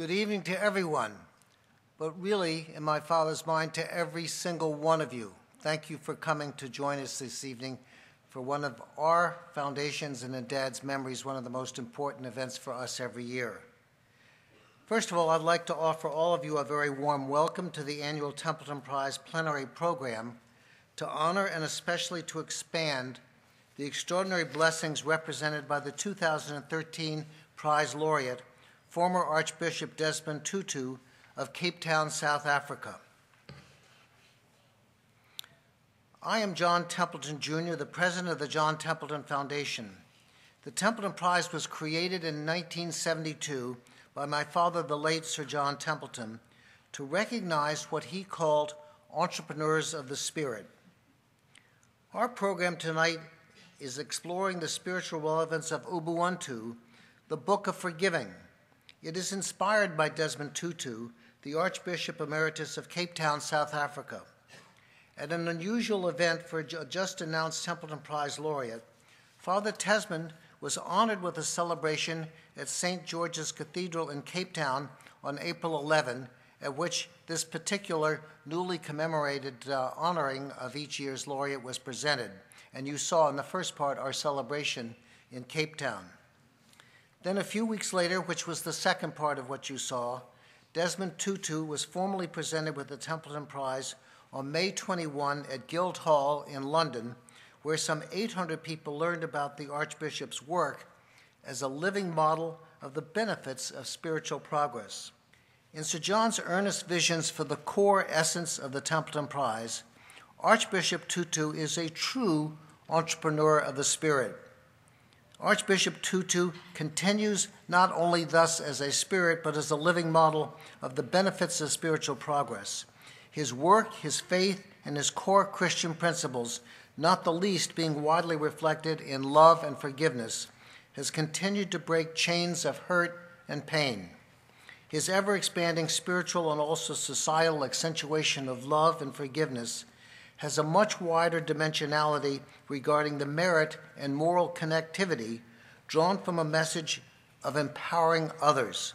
Good evening to everyone, but really, in my Father's mind, to every single one of you. Thank you for coming to join us this evening for one of our foundations and in Dad's memories, one of the most important events for us every year. First of all, I'd like to offer all of you a very warm welcome to the annual Templeton Prize plenary program to honor and especially to expand the extraordinary blessings represented by the 2013 prize laureate, former Archbishop Desmond Tutu of Cape Town, South Africa. I am John Templeton, Jr., the president of the John Templeton Foundation. The Templeton Prize was created in 1972 by my father, the late Sir John Templeton, to recognize what he called entrepreneurs of the spirit. Our program tonight is exploring the spiritual relevance of Ubuntu, the Book of Forgiving. It is inspired by Desmond Tutu, the Archbishop Emeritus of Cape Town, South Africa. At an unusual event for a just-announced Templeton Prize laureate, Father Desmond was honored with a celebration at St. George's Cathedral in Cape Town on April 11, at which this particular newly commemorated honoring of each year's laureate was presented. And you saw in the first part our celebration in Cape Town. Then a few weeks later, which was the second part of what you saw, Desmond Tutu was formally presented with the Templeton Prize on May 21 at Guildhall in London, where some 800 people learned about the Archbishop's work as a living model of the benefits of spiritual progress. In Sir John's earnest visions for the core essence of the Templeton Prize, Archbishop Tutu is a true entrepreneur of the spirit. Archbishop Tutu continues not only thus as a spirit, but as a living model of the benefits of spiritual progress. His work, his faith, and his core Christian principles, not the least being widely reflected in love and forgiveness, has continued to break chains of hurt and pain. His ever-expanding spiritual and also societal accentuation of love and forgiveness has a much wider dimensionality regarding the merit and moral connectivity drawn from a message of empowering others,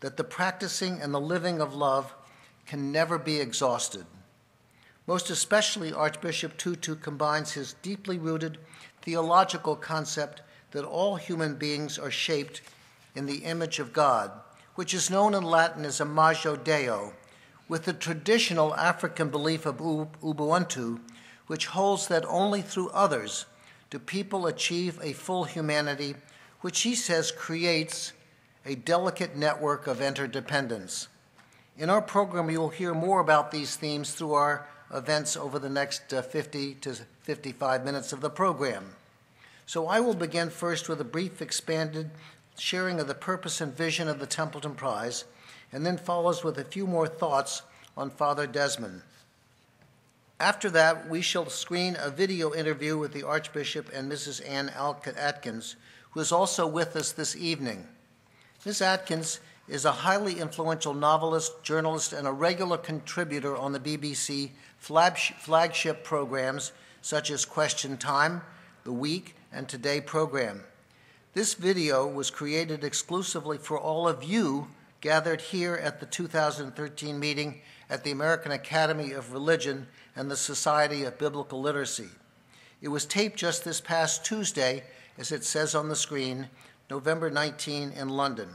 that the practicing and the living of love can never be exhausted. Most especially, Archbishop Tutu combines his deeply rooted theological concept that all human beings are shaped in the image of God, which is known in Latin as Imago Deo, with the traditional African belief of Ubuntu, which holds that only through others do people achieve a full humanity, which he says creates a delicate network of interdependence. In our program, you will hear more about these themes through our events over the next 50 to 55 minutes of the program. So I will begin first with a brief expanded sharing of the purpose and vision of the Templeton Prize, and then follows with a few more thoughts on Father Desmond. After that, we shall screen a video interview with the Archbishop and Mrs. Ann Alcott Atkins, who is also with us this evening. Ms. Atkins is a highly influential novelist, journalist, and a regular contributor on the BBC flagship programs such as Question Time, The Week, and Today program. This video was created exclusively for all of you gathered here at the 2013 meeting at the American Academy of Religion and the Society of Biblical Literacy. It was taped just this past Tuesday, as it says on the screen, November 19 in London.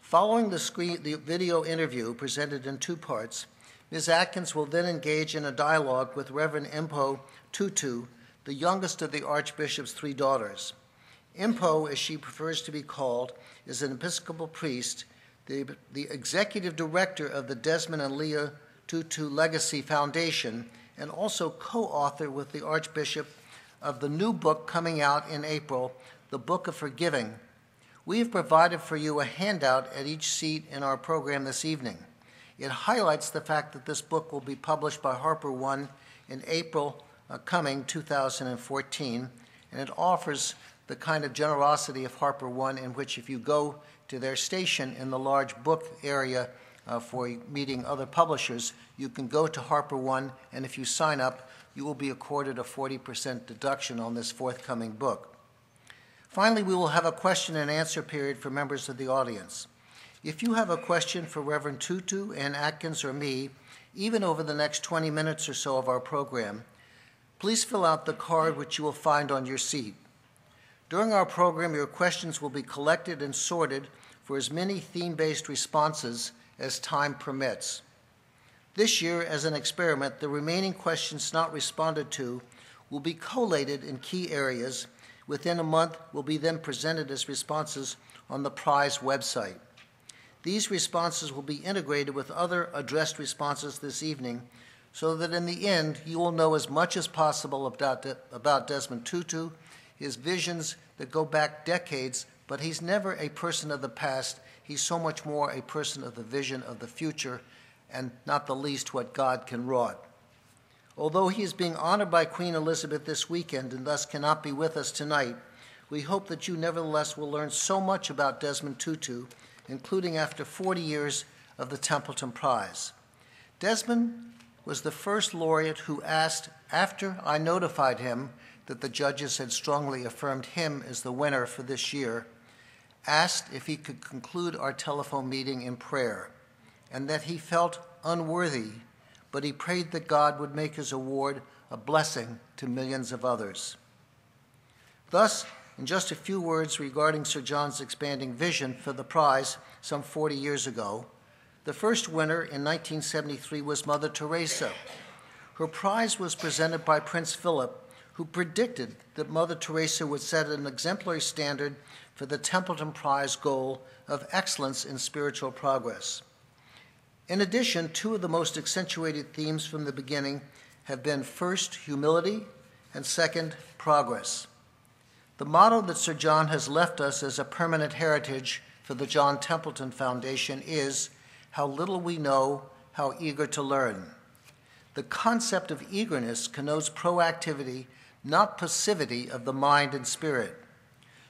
Following the video interview presented in two parts, Ms. Atkins will then engage in a dialogue with Rev. Mpho Tutu, the youngest of the Archbishop's three daughters. Mpho, as she prefers to be called, is an Episcopal priest, the executive director of the Desmond and Leah Tutu Legacy Foundation, and also co-author with the Archbishop of the new book coming out in April, The Book of Forgiving. We have provided for you a handout at each seat in our program this evening. It highlights the fact that this book will be published by Harper One in April coming 2014, and it offers the kind of generosity of Harper One in which if you go to their station in the large book area for meeting other publishers, you can go to Harper One, and if you sign up, you will be accorded a 40% deduction on this forthcoming book. Finally, we will have a question and answer period for members of the audience. If you have a question for Rev. Tutu, Ann Atkins, or me, even over the next 20 minutes or so of our program, please fill out the card which you will find on your seat. During our program, your questions will be collected and sorted for as many theme-based responses as time permits. This year, as an experiment, the remaining questions not responded to will be collated in key areas. Within a month, will be then presented as responses on the prize website. These responses will be integrated with other addressed responses this evening so that in the end, you will know as much as possible about Desmond Tutu, his visions that go back decades, but he's never a person of the past. He's so much more a person of the vision of the future, and not the least what God can wrought. Although he is being honored by Queen Elizabeth this weekend and thus cannot be with us tonight, we hope that you nevertheless will learn so much about Desmond Tutu, including after 40 years of the Templeton Prize. Desmond was the first laureate who asked, after I notified him that the judges had strongly affirmed him as the winner for this year, asked if he could conclude our telephone meeting in prayer, and that he felt unworthy, but he prayed that God would make his award a blessing to millions of others. Thus, in just a few words regarding Sir John's expanding vision for the prize some 40 years ago, the first winner in 1973 was Mother Teresa. Her prize was presented by Prince Philip, who predicted that Mother Teresa would set an exemplary standard for the Templeton Prize goal of excellence in spiritual progress. In addition, two of the most accentuated themes from the beginning have been, first, humility, and second, progress. The motto that Sir John has left us as a permanent heritage for the John Templeton Foundation is, how little we know, how eager to learn. The concept of eagerness connotes proactivity, not passivity of the mind and spirit.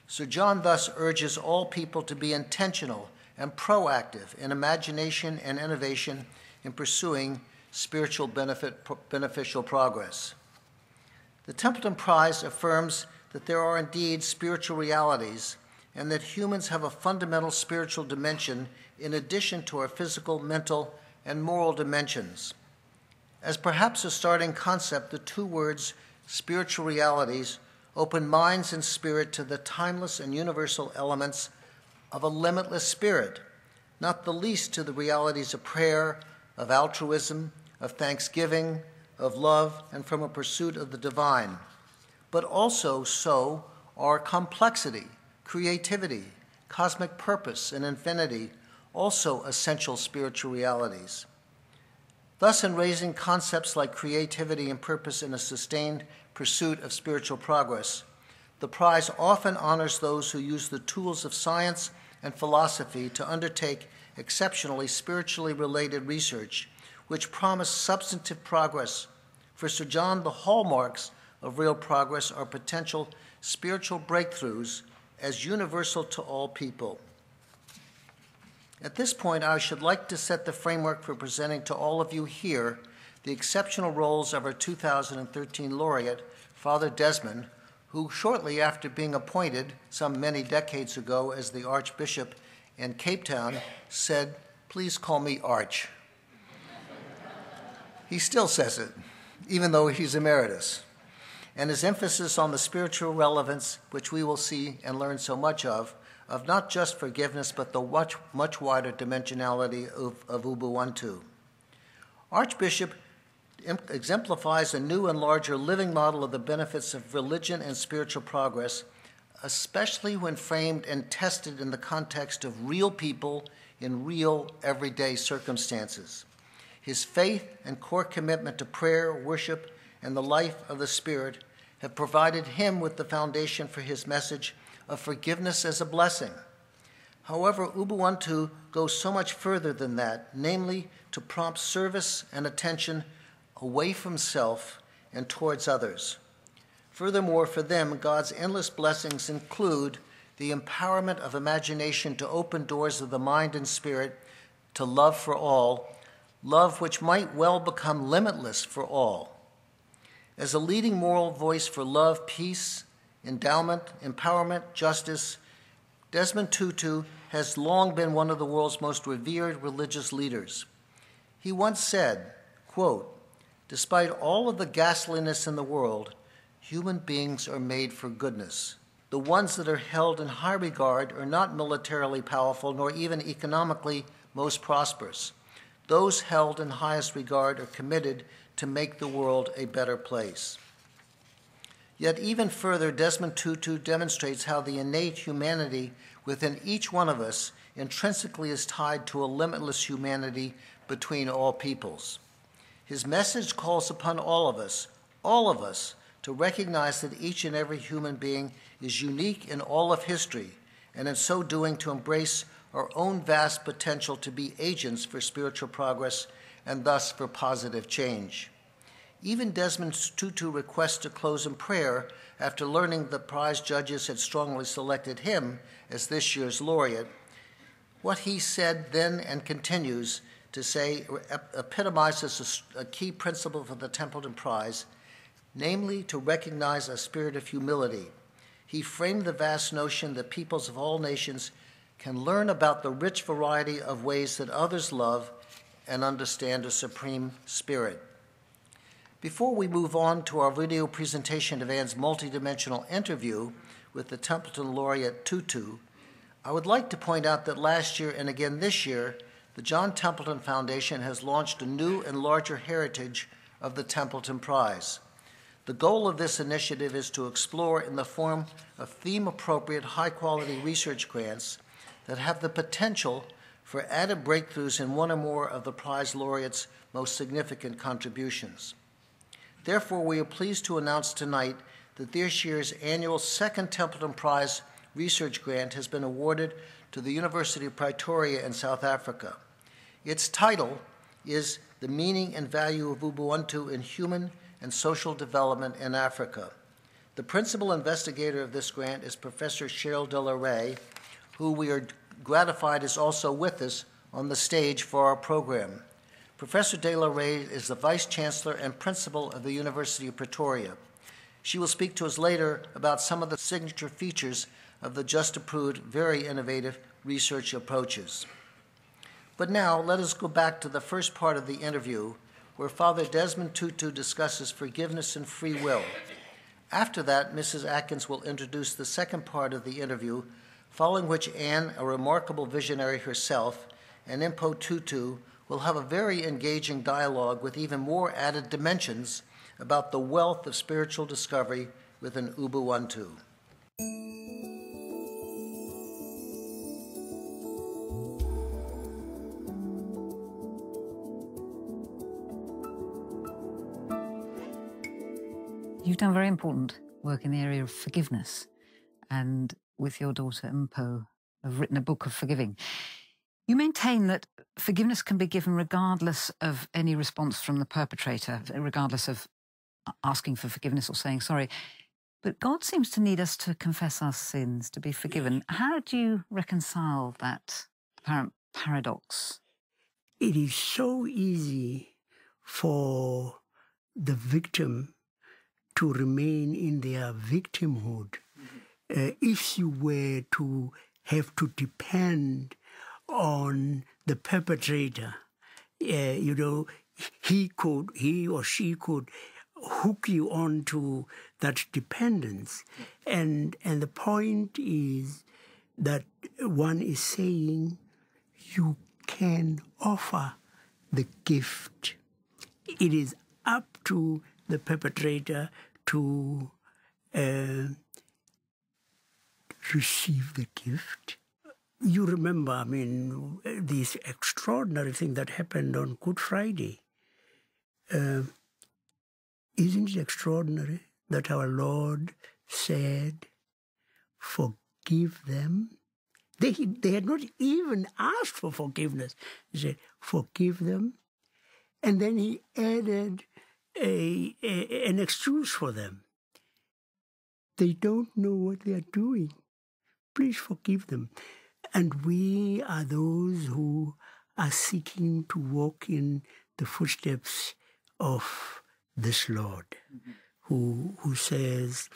Sir John thus urges all people to be intentional and proactive in imagination and innovation in pursuing spiritual beneficial progress. The Templeton Prize affirms that there are indeed spiritual realities and that humans have a fundamental spiritual dimension in addition to our physical, mental, and moral dimensions. As perhaps a starting concept, the two words, spiritual realities, open minds and spirit to the timeless and universal elements of a limitless spirit, not the least to the realities of prayer, of altruism, of thanksgiving, of love, and from a pursuit of the divine. But also so are complexity, creativity, cosmic purpose, and infinity, also essential spiritual realities. Thus, in raising concepts like creativity and purpose in a sustained pursuit of spiritual progress, the prize often honors those who use the tools of science and philosophy to undertake exceptionally spiritually related research, which promise substantive progress. For Sir John, the hallmarks of real progress are potential spiritual breakthroughs as universal to all people. At this point, I should like to set the framework for presenting to all of you here the exceptional roles of our 2013 laureate, Father Desmond, who shortly after being appointed some many decades ago as the Archbishop in Cape Town said, "Please call me Arch." He still says it, even though he's emeritus. And his emphasis on the spiritual relevance, which we will see and learn so much of not just forgiveness, but the much wider dimensionality of Ubuntu. Archbishop exemplifies a new and larger living model of the benefits of religion and spiritual progress, especially when framed and tested in the context of real people in real everyday circumstances. His faith and core commitment to prayer, worship, and the life of the Spirit have provided him with the foundation for his message of forgiveness as a blessing. However, Ubuntu goes so much further than that, namely to prompt service and attention away from self and towards others. Furthermore, for them, God's endless blessings include the empowerment of imagination to open doors of the mind and spirit to love for all, love which might well become limitless for all. As a leading moral voice for love, peace, endowment, empowerment, justice, Desmond Tutu has long been one of the world's most revered religious leaders. He once said, quote, "Despite all of the ghastliness in the world, human beings are made for goodness. The ones that are held in high regard are not militarily powerful, nor even economically most prosperous. Those held in highest regard are committed to make the world a better place." Yet even further, Desmond Tutu demonstrates how the innate humanity within each one of us intrinsically is tied to a limitless humanity between all peoples. His message calls upon all of us, to recognize that each and every human being is unique in all of history, and in so doing to embrace our own vast potential to be agents for spiritual progress and thus for positive change. Even Desmond Tutu requests to close in prayer after learning the prize judges had strongly selected him as this year's laureate. What he said then and continues to say epitomizes a key principle for the Templeton Prize, namely to recognize a spirit of humility. He framed the vast notion that peoples of all nations can learn about the rich variety of ways that others love and understand a supreme spirit. Before we move on to our video presentation of Ann's multidimensional interview with the Templeton laureate Tutu, I would like to point out that last year and again this year, the John Templeton Foundation has launched a new and larger heritage of the Templeton Prize. The goal of this initiative is to explore in the form of theme-appropriate, high-quality research grants that have the potential for added breakthroughs in one or more of the prize laureate's most significant contributions. Therefore, we are pleased to announce tonight that this year's annual second Templeton Prize research grant has been awarded to the University of Pretoria in South Africa. Its title is The Meaning and Value of Ubuntu in Human and Social Development in Africa. The principal investigator of this grant is Professor Cheryl De La Rey, who we are gratified is also with us on the stage for our program. Professor De La Rey is the Vice Chancellor and Principal of the University of Pretoria. She will speak to us later about some of the signature features of the just approved, very innovative research approaches. But now, let us go back to the first part of the interview, where Father Desmond Tutu discusses forgiveness and free will. After that, Mrs. Atkins will introduce the second part of the interview, following which Ann, a remarkable visionary herself, and Mpho Tutu, we'll have a very engaging dialogue with even more added dimensions about the wealth of spiritual discovery within Ubuntu. You've done very important work in the area of forgiveness, and with your daughter Mpho, have written a book of forgiving. You maintain that forgiveness can be given regardless of any response from the perpetrator, regardless of asking for forgiveness or saying sorry. But God seems to need us to confess our sins, to be forgiven. How do you reconcile that apparent paradox? It is so easy for the victim to remain in their victimhood. If you were to have to depend on the perpetrator, you know, he or she could hook you onto that dependence, and the point is that one is saying you can offer the gift. It is up to the perpetrator to receive the gift. You remember, I mean, this extraordinary thing that happened on Good Friday. Isn't it extraordinary that our Lord said, forgive them? They had not even asked for forgiveness. He said, forgive them. And then he added an excuse for them. They don't know what they are doing. Please forgive them. And we are those who are seeking to walk in the footsteps of this Lord, who says,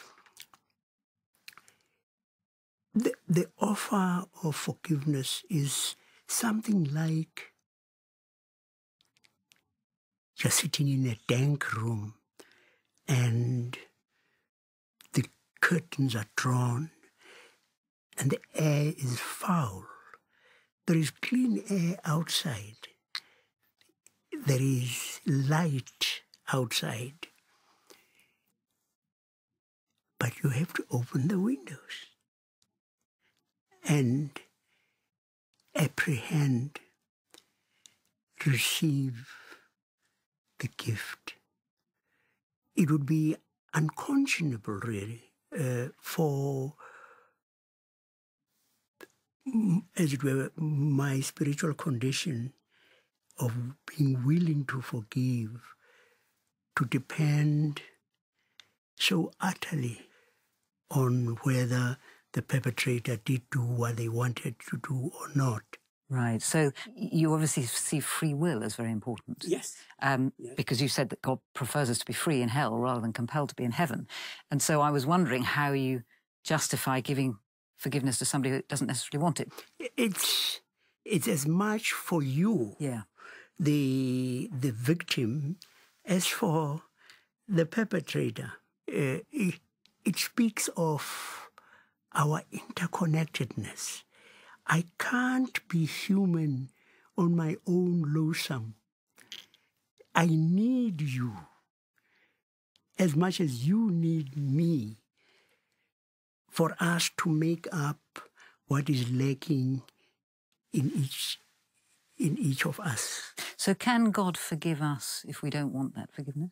The offer of forgiveness is something like you're sitting in a dank room and the curtains are drawn and the air is foul. There is clean air outside. There is light outside. But you have to open the windows and apprehend, receive the gift. It would be unconscionable, really, for, as it were, my spiritual condition of being willing to forgive, to depend so utterly on whether the perpetrator did do what they wanted to do or not. Right. So you obviously see free will as very important. Yes. Yes. Because you said that God prefers us to be free in hell rather than compelled to be in heaven. And so I was wondering how you justify giving forgiveness to somebody that doesn't necessarily want it. It's as much for you, the victim, as for the perpetrator. It speaks of our interconnectedness. I can't be human on my own lonesome. I need you as much as you need me for us to make up what is lacking in each of us. So can God forgive us if we don't want that forgiveness?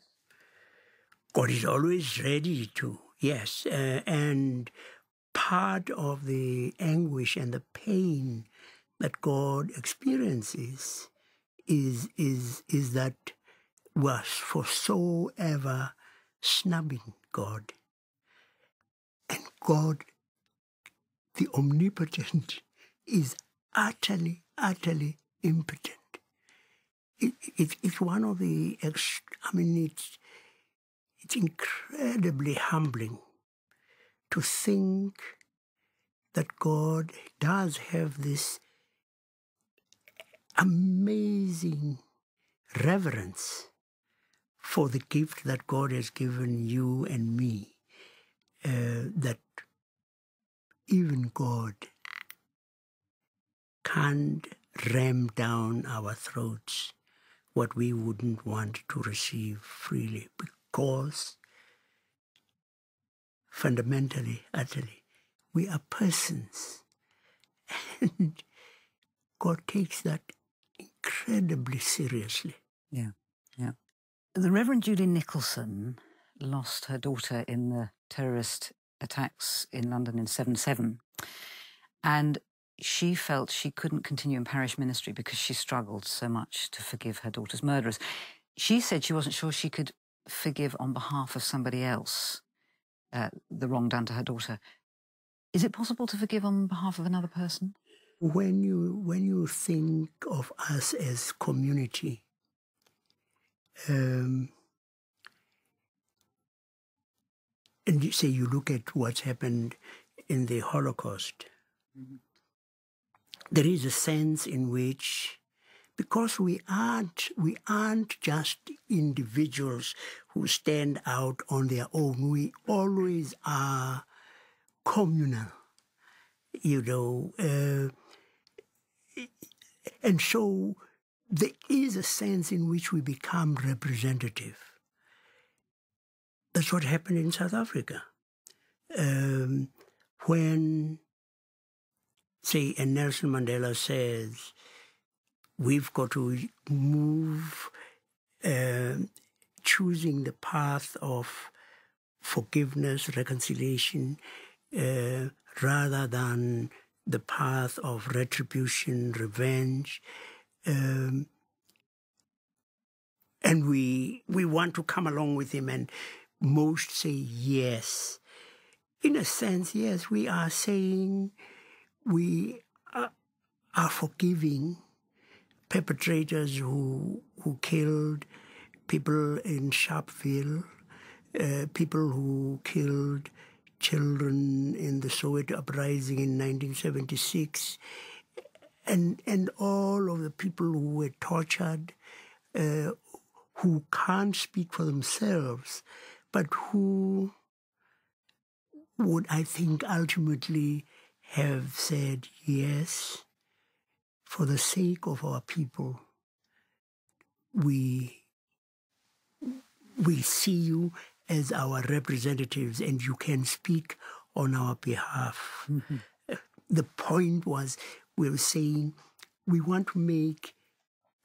God is always ready to, yes. And part of the anguish and the pain that God experiences is that was for so ever snubbing God. And God, the omnipotent, is utterly, utterly impotent. It's one of the, it's incredibly humbling to think that God does have this amazing reverence for the gift that God has given you and me, that even God can't ram down our throats what we wouldn't want to receive freely, because fundamentally, utterly, we are persons. And God takes that incredibly seriously. Yeah, yeah. The Reverend Judy Nicholson lost her daughter in the terrorist attacks in London in 77. And she felt she couldn't continue in parish ministry because she struggled so much to forgive her daughter's murderers. She said she wasn't sure she could forgive on behalf of somebody else. The wrong done to her daughter. Is it possible to forgive on behalf of another person? When you think of us as community, and you say you look at what's happened in the Holocaust, mm-hmm. there is a sense in which, because we aren't just individuals who stand out on their own. We always are communal, you know. And so there is a sense in which we become representative. That's what happened in South Africa. When, say, and Nelson Mandela says, we've got to move, choosing the path of forgiveness, reconciliation, rather than the path of retribution, revenge. And we want to come along with him, and most say yes. In a sense, yes, we are saying we are forgiving perpetrators who killed people in Sharpeville, people who killed children in the Soweto uprising in 1976, and all of the people who were tortured, who can't speak for themselves, but who would, I think, ultimately have said, yes, for the sake of our people, we see you as our representatives and you can speak on our behalf. Mm-hmm. The point was, we were saying, we want to make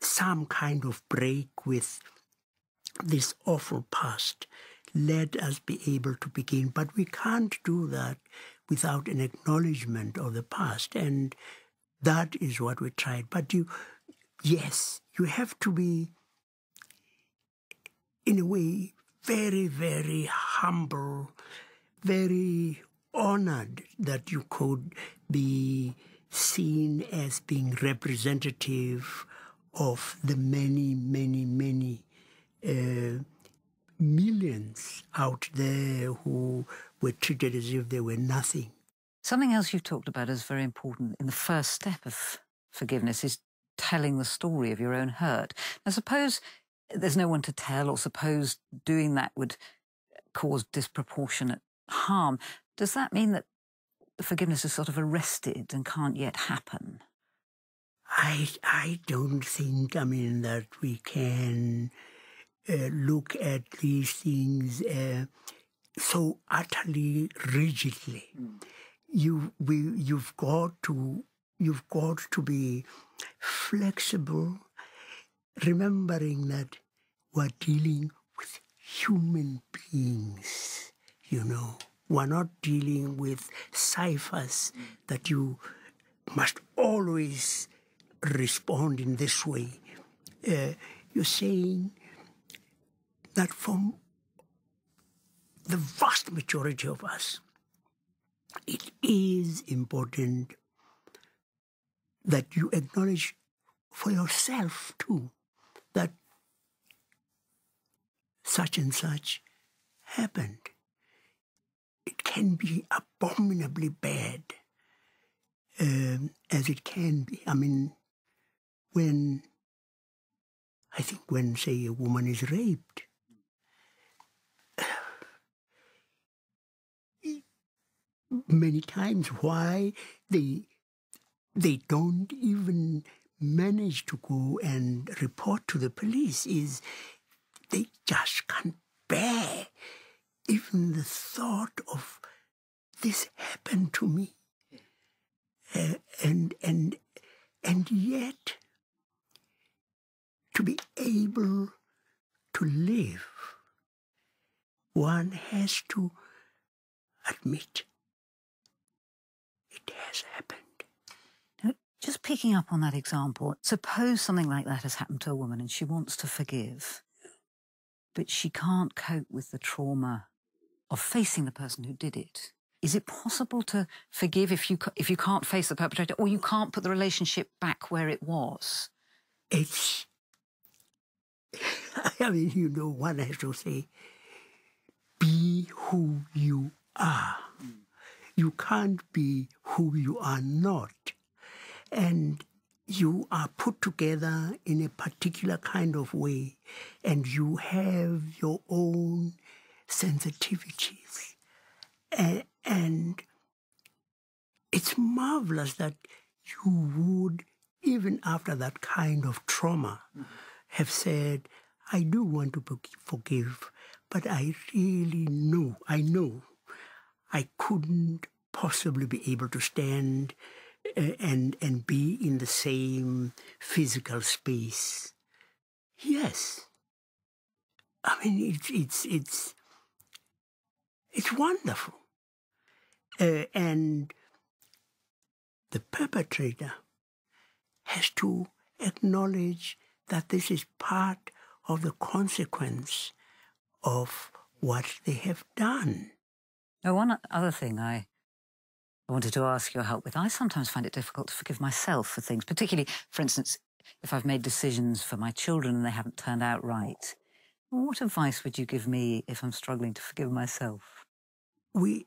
some kind of break with this awful past. Let us be able to begin. But we can't do that without an acknowledgement of the past. And that is what we tried. But you have to be, in a way, very, very humble, very honored that you could be seen as being representative of the many, many, many millions out there who were treated as if they were nothing. Something else you've talked about is very important in the first step of forgiveness is telling the story of your own hurt. Now, suppose there's no one to tell, or suppose doing that would cause disproportionate harm. Does that mean that the forgiveness is sort of arrested and can't yet happen? I don't think, that we can look at these things so utterly rigidly. Mm. You've got to be flexible, remembering that we're dealing with human beings. We're not dealing with ciphers that you must always respond in this way. You're saying that from the vast majority of us, it is important that you acknowledge for yourself too that such and such happened. It can be abominably bad, as it can be. When, say, a woman is raped, many times why they don't even manage to go and report to the police is they just can't bear even the thought of this happened to me. And yet, to be able to live, one has to admit it has happened. Now, just picking up on that example, suppose something like that has happened to a woman and she wants to forgive, but she can't cope with the trauma of facing the person who did it. Is it possible to forgive if you can't face the perpetrator, or you can't put the relationship back where it was? One has to say, be who you are. You can't be who you are not. And you are put together in a particular kind of way, and you have your own sensitivities. And it's marvelous that you would, even after that kind of trauma, have said, I do want to forgive, but I know I couldn't possibly be able to stand and be in the same physical space. Yes. It's wonderful. And the perpetrator has to acknowledge that this is part of the consequence of what they have done. Now, one other thing I wanted to ask your help with. I sometimes find it difficult to forgive myself for things, particularly, for instance, if I've made decisions for my children and they haven't turned out right. What advice would you give me if I'm struggling to forgive myself? We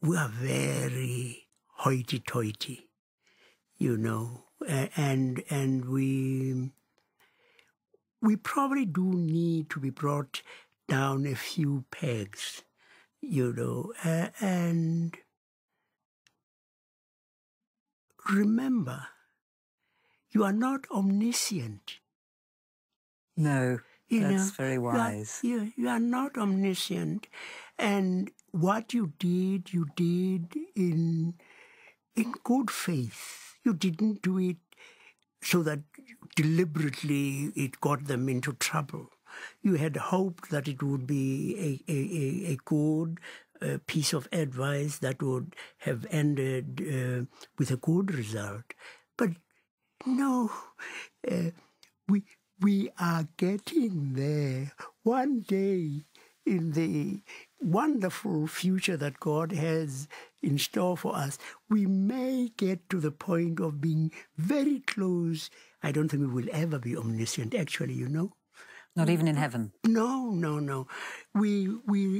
we are very hoity-toity, you know, and we probably do need to be brought down a few pegs, you know, and remember, you are not omniscient. No, that's very wise. You are not omniscient, and what you did in good faith. You didn't do it so that deliberately it got them into trouble. You had hoped that it would be a good piece of advice that would have ended with a good result. But no, we are getting there. One day in the wonderful future that God has in store for us, we may get to the point of being very close. I don't think we will ever be omniscient, actually, you know. Not even in heaven. No, no, no. We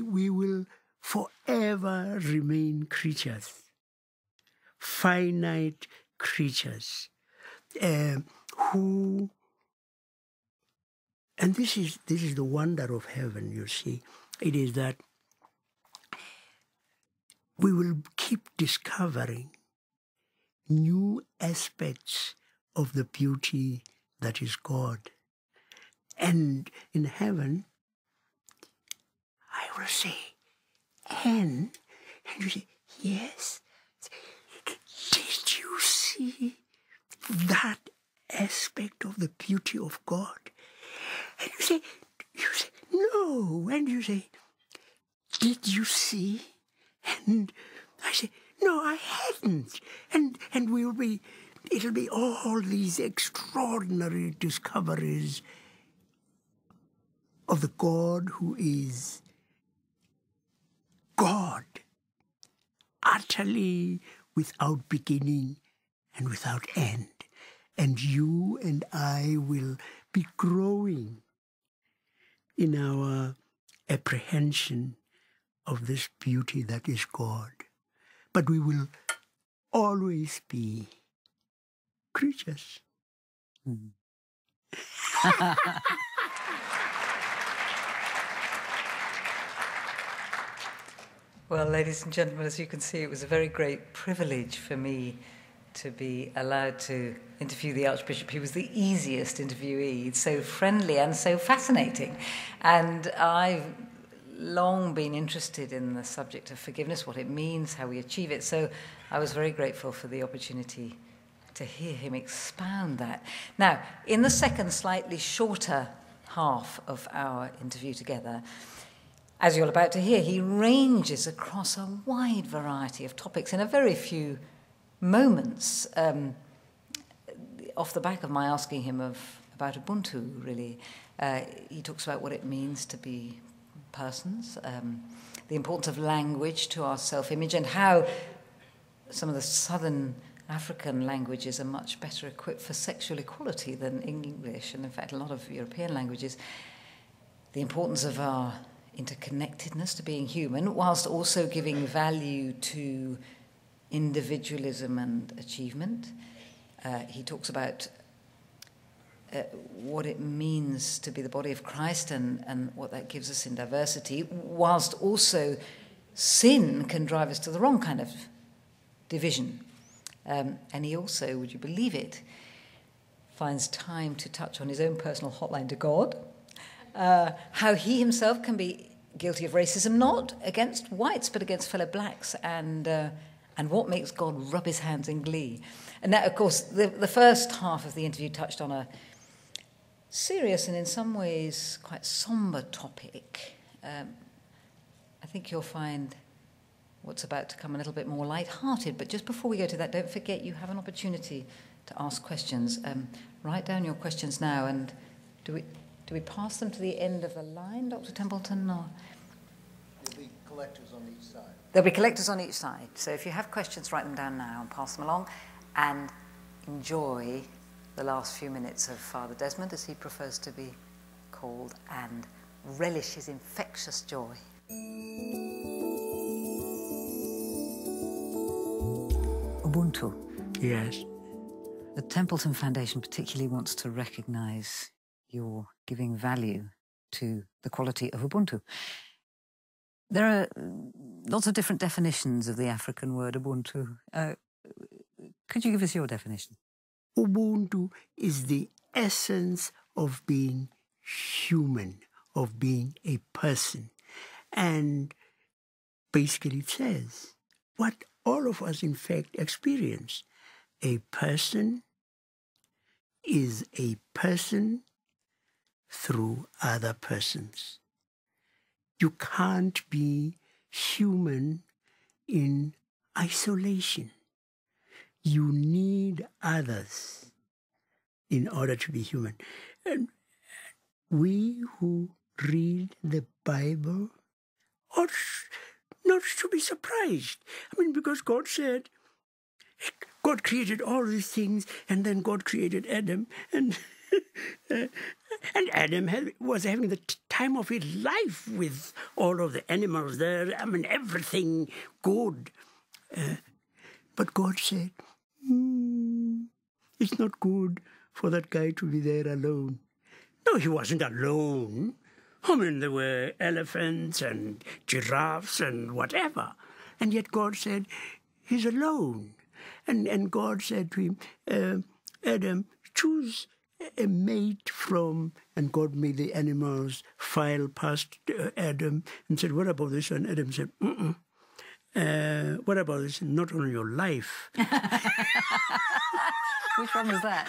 will forever remain creatures, finite creatures, who... And this is the wonder of heaven, you see. It is that we will keep discovering new aspects of the beauty that is God. And in heaven, I will say, Anne, and you say, yes, did you see that aspect of the beauty of God? And you say, no. And you say, did you see? And I say, no, I hadn't. And it'll be all these extraordinary discoveries of the God who is God, utterly without beginning and without end. And you and I will be growing in our apprehension of this beauty that is God. But we will always be creatures. Mm. Well, ladies and gentlemen, as you can see, it was a very great privilege for me to be allowed to interview the Archbishop. He was the easiest interviewee, so friendly and so fascinating. And I've long been interested in the subject of forgiveness, what it means, how we achieve it. So I was very grateful for the opportunity to hear him expound that. Now, in the second, slightly shorter half of our interview together, as you're about to hear, he ranges across a wide variety of topics in a very few moments, off the back of my asking him about Ubuntu, really. He talks about what it means to be persons, the importance of language to our self-image, and how some of the southern African languages are much better equipped for sexual equality than English, and in fact a lot of European languages. The importance of our interconnectedness to being human, whilst also giving value to individualism and achievement. He talks about what it means to be the body of Christ and what that gives us in diversity, whilst also sin can drive us to the wrong kind of division. And he also, would you believe it, finds time to touch on his own personal hotline to God, how he himself can be guilty of racism, not against whites, but against fellow blacks, and what makes God rub his hands in glee. And that, of course, the first half of the interview touched on a serious and in some ways quite somber topic. I think you'll find what's about to come a little bit more light-hearted. But just before we go to that, don't forget you have an opportunity to ask questions. Write down your questions now. And do we pass them to the end of the line, Dr. Templeton? Or? There'll be collectors on each side. There'll be collectors on each side, so if you have questions, write them down now and pass them along, and enjoy the last few minutes of Father Desmond, as he prefers to be called, and relish his infectious joy. Ubuntu. Yes. The Templeton Foundation particularly wants to recognise your giving value to the quality of Ubuntu. There are lots of different definitions of the African word Ubuntu. Could you give us your definition? Ubuntu is the essence of being human, of being a person. And basically it says what all of us in fact experience. A person is a person through other persons. You can't be human in isolation. You need others in order to be human. And we who read the Bible ought not to be surprised. I mean, because God said, God created all these things, and then God created Adam, and and Adam was having the time of his life with all of the animals there. I mean, everything good. But God said, it's not good for that guy to be there alone. No, he wasn't alone. I mean, there were elephants and giraffes and whatever. And yet God said, he's alone. And God said to him, Adam, choose a mate from, and God made the animals file past Adam and said, what about this? And Adam said, what about this? Not on your life. Which one was that?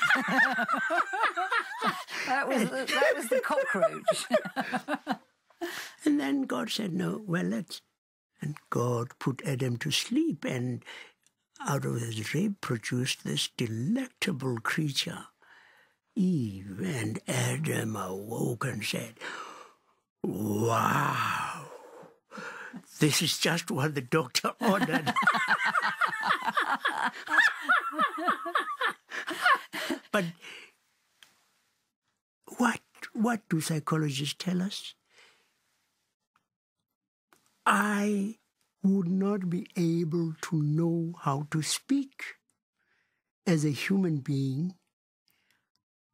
that was the cockroach. And then God said, no, well, let's... And God put Adam to sleep, and out of his rib produced this delectable creature. Eve and Adam awoke and said, wow, this is just what the doctor ordered. But what do psychologists tell us? I would not be able to know how to speak as a human being.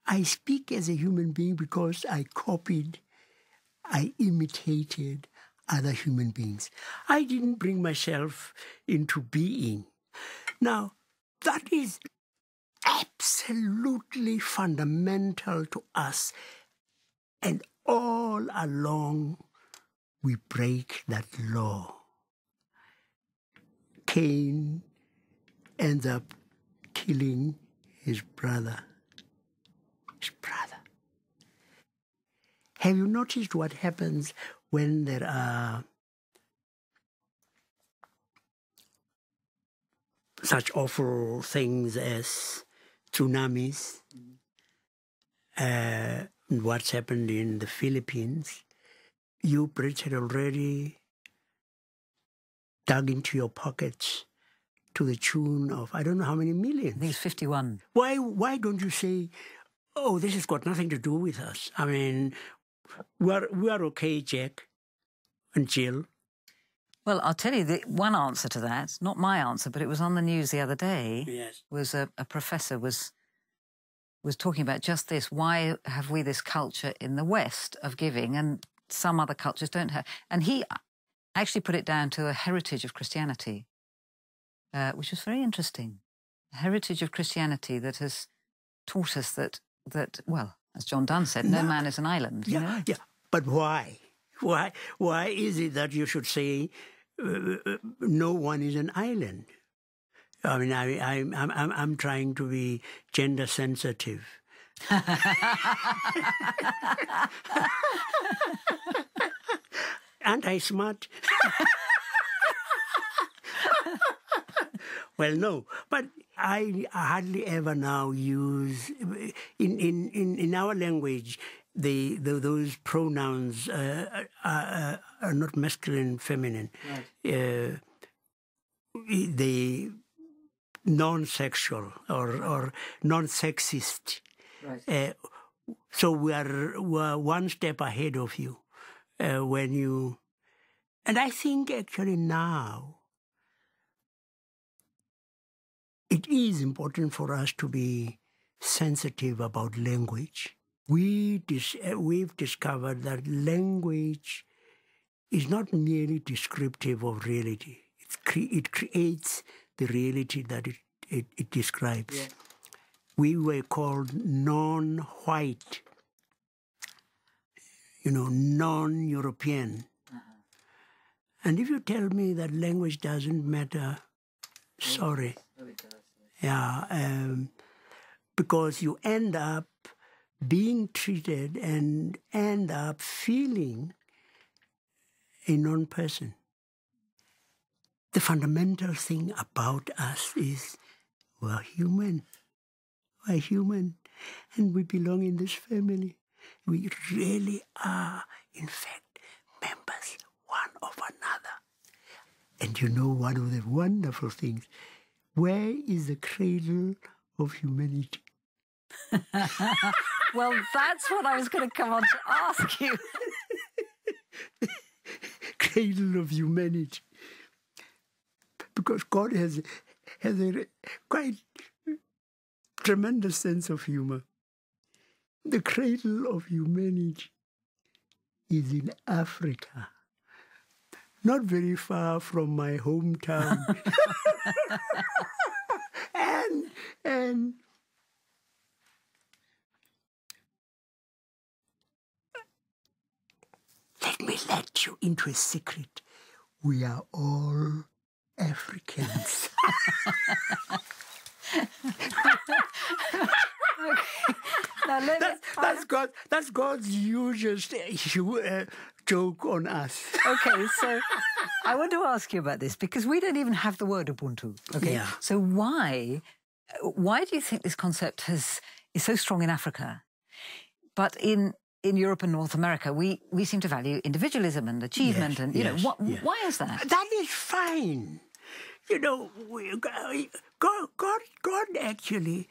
I speak as a human being because I copied, I imitated other human beings. I didn't bring myself into being. Now, that is absolutely fundamental to us. And all along, we break that law. Cain ends up killing his brother. Have you noticed what happens when there are such awful things as tsunamis, and what's happened in the Philippines? You, Brits, had already dug into your pockets to the tune of, I don't know how many millions. I think it's 51. Why don't you say, oh, this has got nothing to do with us. I mean, we are okay, Jack and Jill. Well, I'll tell you the one answer to that, not my answer, but it was on the news the other day. Yes. Was a professor was talking about just this. Why have we this culture in the West of giving and some other cultures don't have? And he actually put it down to a heritage of Christianity, which was very interesting. A heritage of Christianity that has taught us that, well, as John Donne said, no man is an island. Yeah, you know? Yeah. But why? Why is it that you should say no one is an island? I mean, I'm trying to be gender sensitive. Aren't I smart? Well, no, but I hardly ever now use, in our language, those pronouns are not masculine, feminine. Right. They non-sexual or non-sexist. Right. So we are one step ahead of you when you... And I think actually now... It is important for us to be sensitive about language. We've discovered that language is not merely descriptive of reality. It creates the reality that it describes. Yeah. We were called non-white, you know, non-European. And if you tell me that language doesn't matter, sorry. Oh, it does. Yeah, because you end up being treated and end up feeling a non-person. The fundamental thing about us is we're human. We're human, and we belong in this family. We really are, in fact, members one of another. And you know one of the wonderful things, where is the cradle of humanity? Well, that's what I was going to come on to ask you. Cradle of humanity. Because God has a quite tremendous sense of humor. The cradle of humanity is in Africa, not very far from my hometown. and let me let you into a secret. We are all Africans. Now, that's God's hugest joke on us. Okay, so I want to ask you about this because we don't even have the word Ubuntu. Okay, yeah. So why do you think this concept is so strong in Africa, but in Europe and North America we seem to value individualism and achievement? Yes, and why is that? That is fine. You know, God actually,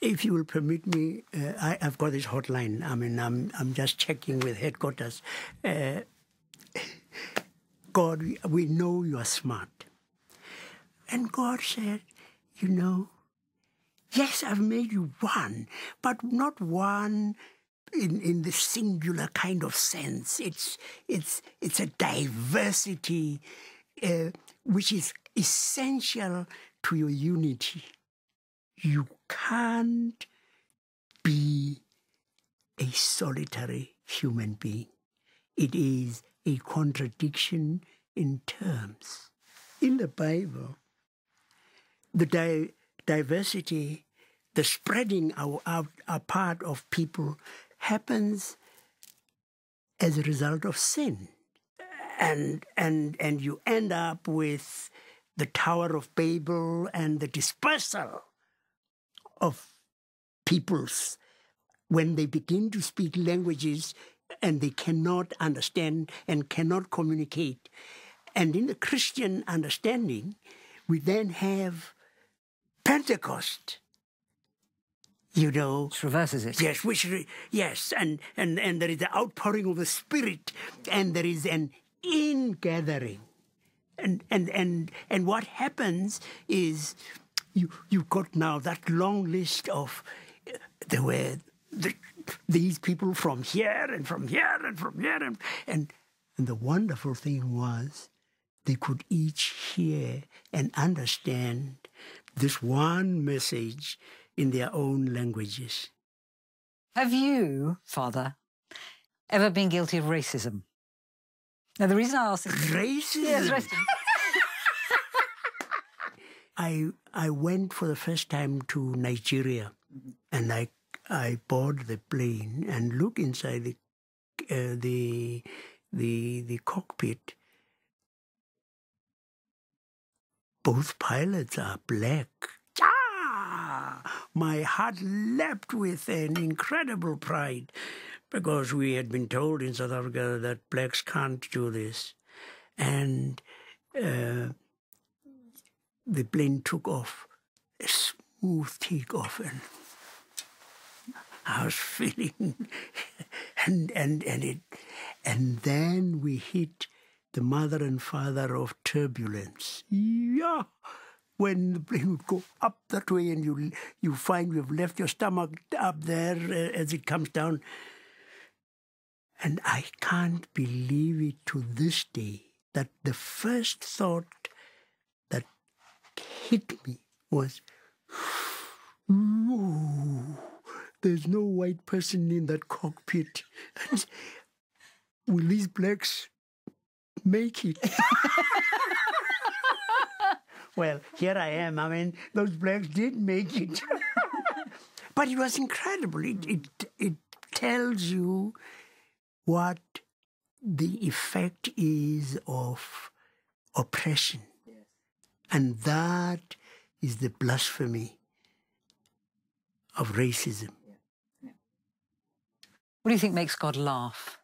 if you will permit me, I've got this hotline. I mean, I'm just checking with headquarters. God, we know you are smart. And God said, you know, yes, I've made you one, but not one in the singular kind of sense. It's a diversity which is essential to your unity. You can't be a solitary human being. It is a contradiction in terms. In the Bible, the diversity, the spreading apart of people happens as a result of sin. And you end up with the Tower of Babel and the dispersal of peoples when they begin to speak languages and they cannot understand and cannot communicate. And in the Christian understanding, we then have Pentecost. You know, which reverses it. Yes, and there is the outpouring of the Spirit, and there is an ingathering, and what happens is you've got now that long list of there were these people from here and from here and from here, and the wonderful thing was they could each hear and understand this one message in their own languages. Have you, Father, ever been guilty of racism? Now, the reason I ask is... Racism? Yes, racism. I went for the first time to Nigeria, and I board the plane and look inside the cockpit. Both pilots are black. My heart leapt with an incredible pride because we had been told in South Africa that blacks can't do this. And the plane took off, a smooth takeoff, and I was feeling... and then we hit the mother and father of turbulence. Yeah! when the plane would go up that way and you find you've left your stomach up there as it comes down. And I can't believe it to this day that the first thought that hit me was, "Ooh, there's no white person in that cockpit. Will these blacks make it?" Well, here I am. I mean, those blacks did make it. But it was incredible. It tells you what the effect is of oppression. Yes. And that is the blasphemy of racism. Yeah. Yeah. What do you think makes God laugh?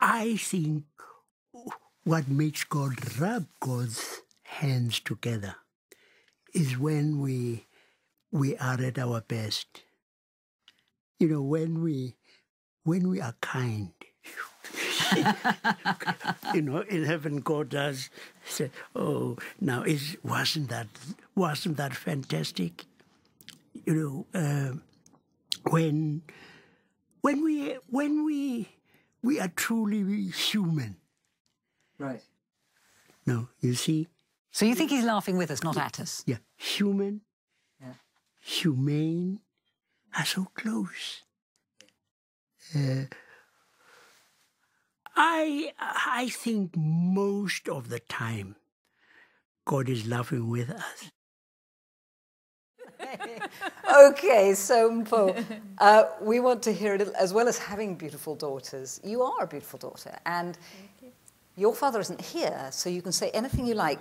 I think what makes God rub God's hands together is when we are at our best. You know, when we are kind. You know, in heaven, God does say, "Oh, now wasn't that fantastic?" You know, when we are truly human. Right. No, you see. So you think he's laughing with us, not at us? Yeah. Human, yeah. Humane are so close. I think most of the time God is laughing with us. Okay, so Mpho, we want to hear a little, as well as having beautiful daughters, you are a beautiful daughter, and your father isn't here, so you can say anything you like.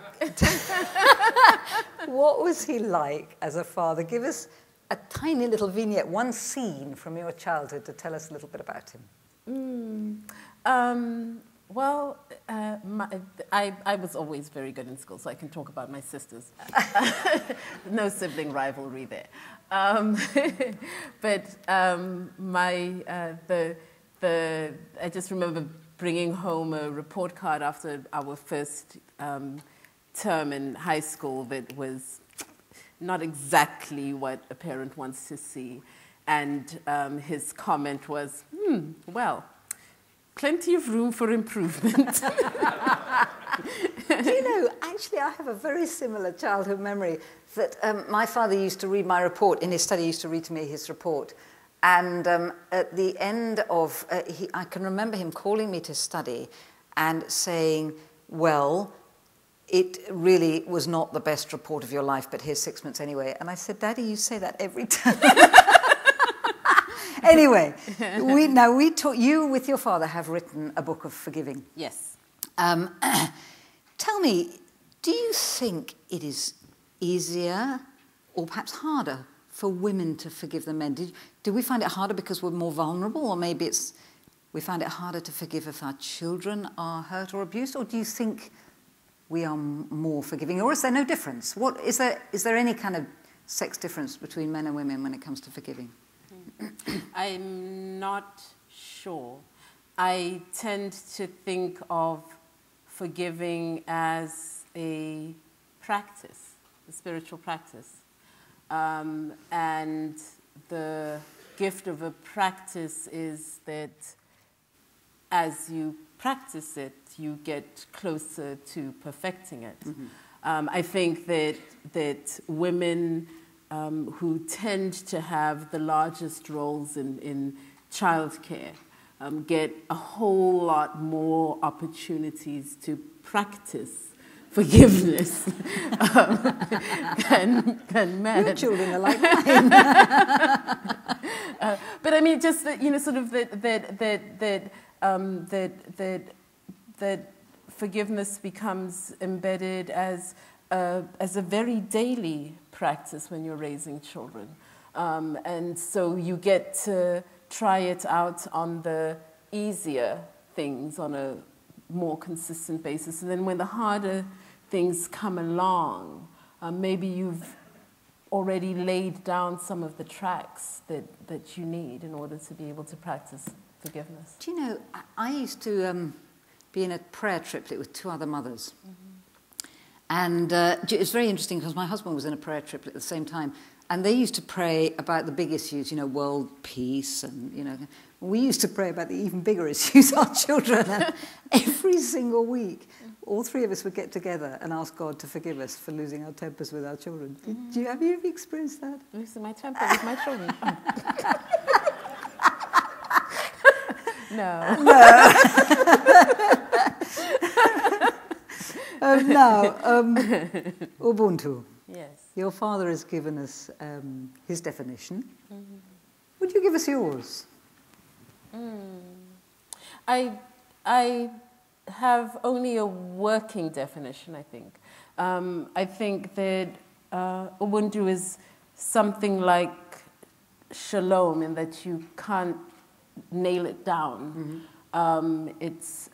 What was he like as a father? Give us a tiny little vignette, one scene from your childhood to tell us a little bit about him. Well, I was always very good in school, so I can talk about my sisters. No sibling rivalry there. But I just remember bringing home a report card after our first term in high school that was not exactly what a parent wants to see. And his comment was, well, plenty of room for improvement. Do you know, actually, I have a very similar childhood memory that my father used to read my report, in his study used to read to me his report. And at the end of, I can remember him calling me to study and saying, well, it really was not the best report of your life, but here's 6 months anyway. And I said, Daddy, you say that every time. Anyway, you with your father have written a book of forgiving. Yes. Tell me, do you think it is easier or perhaps harder for women to forgive than men? Do we find it harder because we're more vulnerable, or maybe it's we find it harder to forgive if our children are hurt or abused, or do you think we are more forgiving, or is there no difference? What is there any kind of sex difference between men and women when it comes to forgiving? I'm not sure. I tend to think of forgiving as a practice, a spiritual practice. And the gift of a practice is that as you practice it, you get closer to perfecting it. Mm-hmm. I think that women who tend to have the largest roles in childcare get a whole lot more opportunities to practice forgiveness than men. Your children are like mine. But I mean, just that, you know, sort of that forgiveness becomes embedded as a very daily practice when you're raising children. And so you get to try it out on the easier things on a more consistent basis. And then when the harder things come along, maybe you've already laid down some of the tracks that you need in order to be able to practice forgiveness. Do you know, I used to be in a prayer triplet with two other mothers. Mm-hmm. And it's very interesting because my husband was in a prayer trip at the same time, and they used to pray about the big issues, you know, world peace, and, you know, we used to pray about the even bigger issues, our children. And every single week, all three of us would get together and ask God to forgive us for losing our tempers with our children. Have you ever experienced that? Losing my temper with my children? No. No. Ubuntu. Yes. Your father has given us his definition. Mm-hmm. Would you give us yours? Mm. I have only a working definition, I think. I think that Ubuntu is something like shalom in that you can't nail it down. Mm-hmm. It's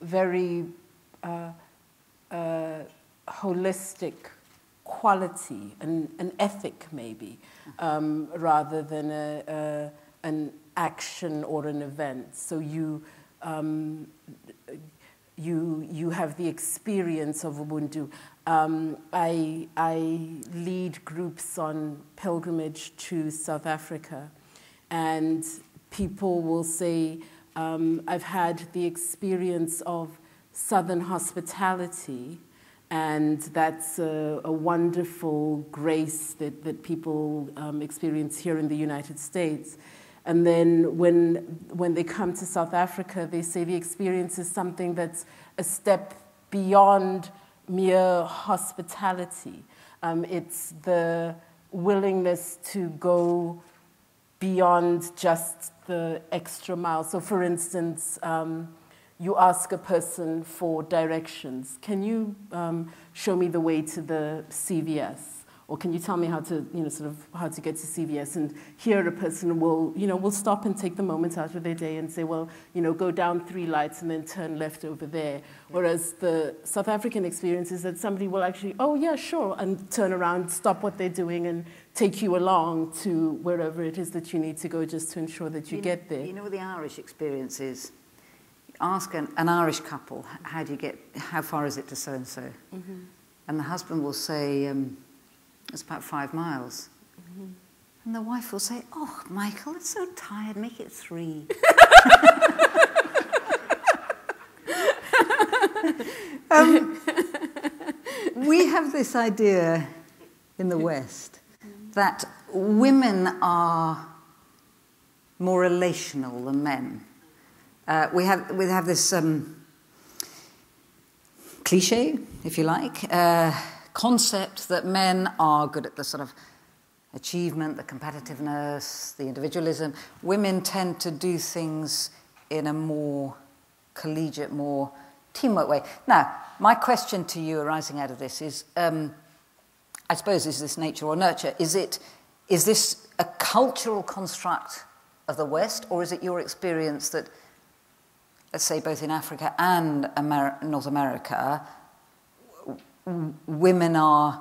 very... holistic quality, an ethic maybe, rather than an action or an event. So you you have the experience of Ubuntu. I lead groups on pilgrimage to South Africa, and people will say, I've had the experience of Southern hospitality, and that's a wonderful grace that people experience here in the United States. And then when they come to South Africa, they say the experience is something that's a step beyond mere hospitality. It's the willingness to go beyond just the extra mile. So, for instance, you ask a person for directions. Can you show me the way to the CVS, or can you tell me how to, how to get to CVS? And here a person will, will stop and take the moment out of their day and say, well, go down 3 lights and then turn left over there. Whereas the South African experience is that somebody will actually, oh yeah, sure, and turn around, stop what they're doing, and take you along to wherever it is that you need to go, just to ensure that you get there. You know what the Irish experience is? Ask an Irish couple, how far is it to so-and-so? Mm-hmm. And the husband will say, it's about 5 miles. Mm-hmm. And the wife will say, oh, Michael, it's so tired, make it 3. We have this idea in the West that women are more relational than men. We have this cliche, if you like, concept that men are good at the sort of achievement, the competitiveness, the individualism. Women tend to do things in a more collegiate, more teamwork way. Now, my question to you arising out of this is, I suppose, is this nature or nurture? Is this a cultural construct of the West, or is it your experience that, let's say, both in Africa and North America, women are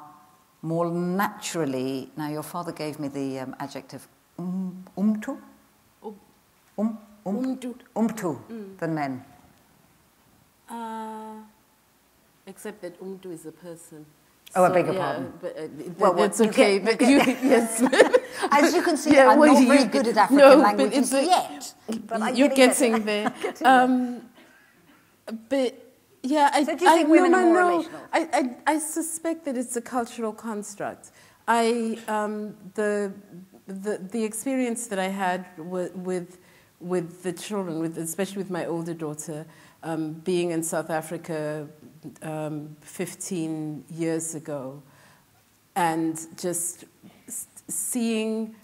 more naturally... Now, your father gave me the adjective umtu than men. Except that umtu is a person. Oh, so, I beg your pardon. But, well, it's okay. But you, yes. As you can see, yeah, I'm not very good at African languages yet. But you're getting there. But yeah, I suspect that it's a cultural construct. The experience that I had with the children, especially with my older daughter, being in South Africa 15 years ago, and just seeing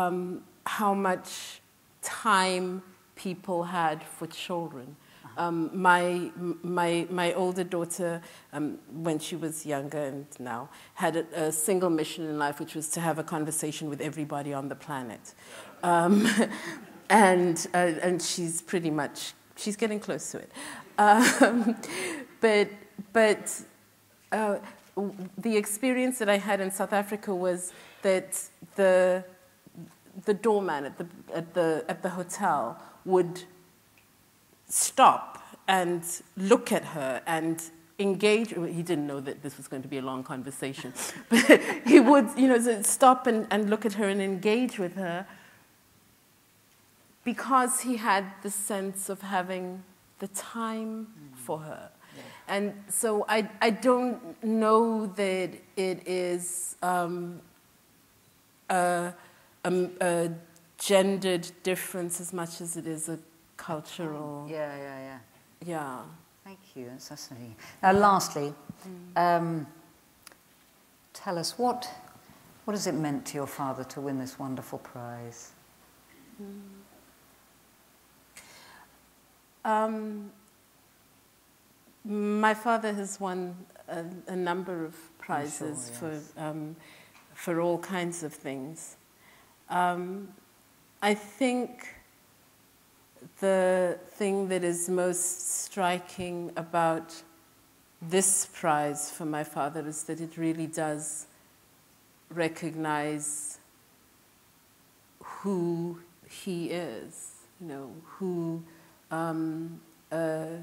how much time people had for children. My older daughter, when she was younger and now, had a single mission in life, which was to have a conversation with everybody on the planet. And she's pretty much... She's getting close to it. But the experience that I had in South Africa was that the doorman at the hotel would stop and look at her and engage, he didn't know that this was going to be a long conversation, but he would, you know, stop and look at her and engage with her because he had the sense of having the time for her. Yeah. And so I don't know that it is a gendered difference as much as it is a cultural... Yeah, yeah, yeah. Yeah. Thank you, that's fascinating. Now, lastly, tell us, what has it meant to your father to win this wonderful prize? My father has won a number of prizes for all kinds of things. I think the thing that is most striking about this prize for my father is that it really does recognize who he is, you know, who a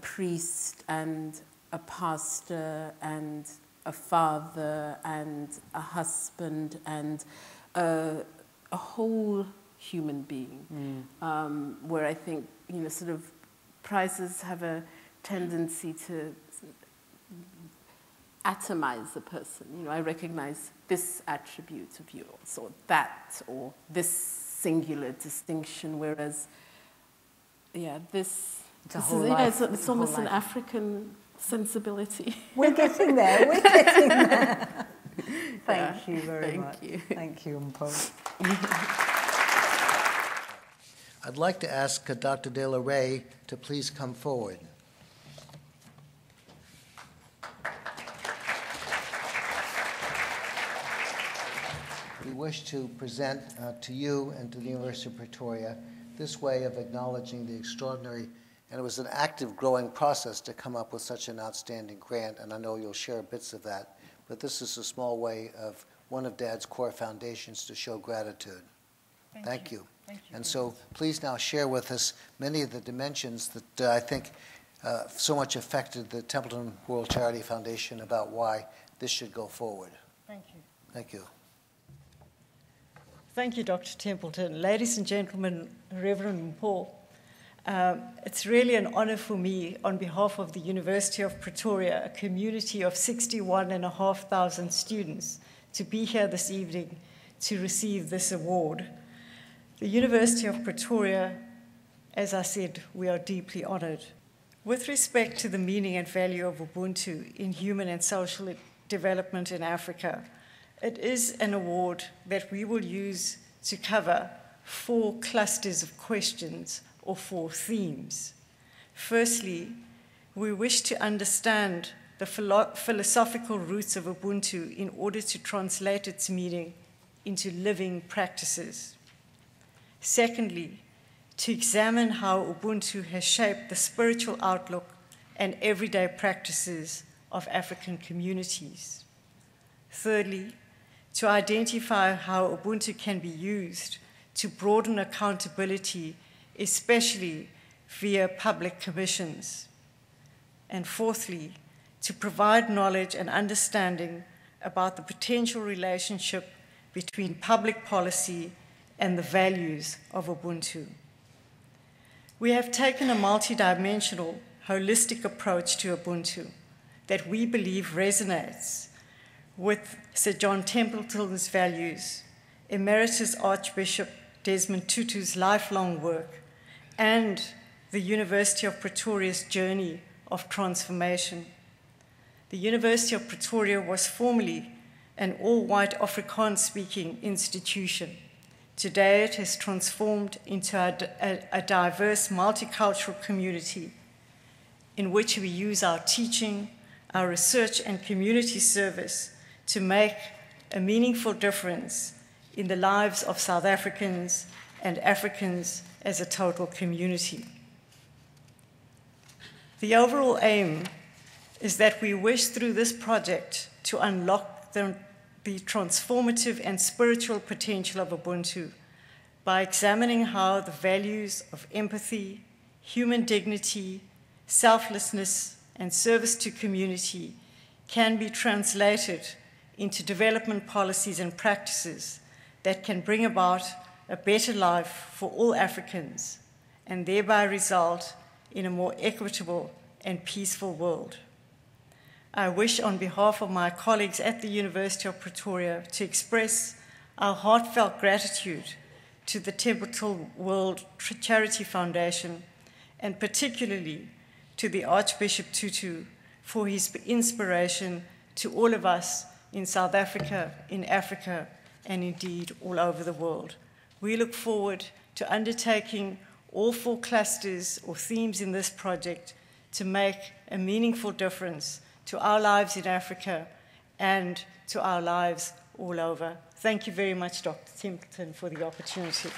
priest and a pastor and a father and a husband and a whole human being, where I think, you know, sort of prizes have a tendency to atomize the person. You know, I recognize this attribute of yours or that or this singular distinction, whereas, yeah, this, it's almost an African sensibility. We're getting there, we're getting there. Thank you very much. Thank you, Mpho. I'd like to ask Dr. De La Rey to please come forward. We wish to present to you and to the University of Pretoria this way of acknowledging the extraordinary, and it was an active growing process to come up with such an outstanding grant, and I know you'll share bits of that, but this is a small way of one of Dad's core foundations to show gratitude. Thank you. And so please now share with us many of the dimensions that I think so much affected the Templeton World Charity Foundation about why this should go forward. Thank you. Thank you. Thank you, Dr. Templeton. Ladies and gentlemen, Reverend Mpho, it's really an honor for me on behalf of the University of Pretoria, a community of 61,500 students, to be here this evening to receive this award. The University of Pretoria, as I said, we are deeply honoured. With respect to the meaning and value of Ubuntu in human and social development in Africa, it is an award that we will use to cover 4 clusters of questions or 4 themes. Firstly, we wish to understand the philosophical roots of Ubuntu in order to translate its meaning into living practices. Secondly, to examine how Ubuntu has shaped the spiritual outlook and everyday practices of African communities. Thirdly, to identify how Ubuntu can be used to broaden accountability, especially via public commissions. And fourthly, to provide knowledge and understanding about the potential relationship between public policy and the values of Ubuntu. We have taken a multidimensional, holistic approach to Ubuntu that we believe resonates with Sir John Templeton's values, Emeritus Archbishop Desmond Tutu's lifelong work, and the University of Pretoria's journey of transformation. The University of Pretoria was formerly an all-white Afrikaans-speaking institution. Today, it has transformed into a diverse multicultural community in which we use our teaching, our research, and community service to make a meaningful difference in the lives of South Africans and Africans as a total community. The overall aim is that we wish through this project to unlock the transformative and spiritual potential of Ubuntu by examining how the values of empathy, human dignity, selflessness, and service to community can be translated into development policies and practices that can bring about a better life for all Africans and thereby result in a more equitable and peaceful world. I wish on behalf of my colleagues at the University of Pretoria to express our heartfelt gratitude to the Templeton World Charity Foundation and particularly to the Archbishop Tutu for his inspiration to all of us in South Africa, in Africa, and indeed all over the world. We look forward to undertaking all four clusters or themes in this project to make a meaningful difference to our lives in Africa and to our lives all over. Thank you very much, Dr. Templeton, for the opportunity.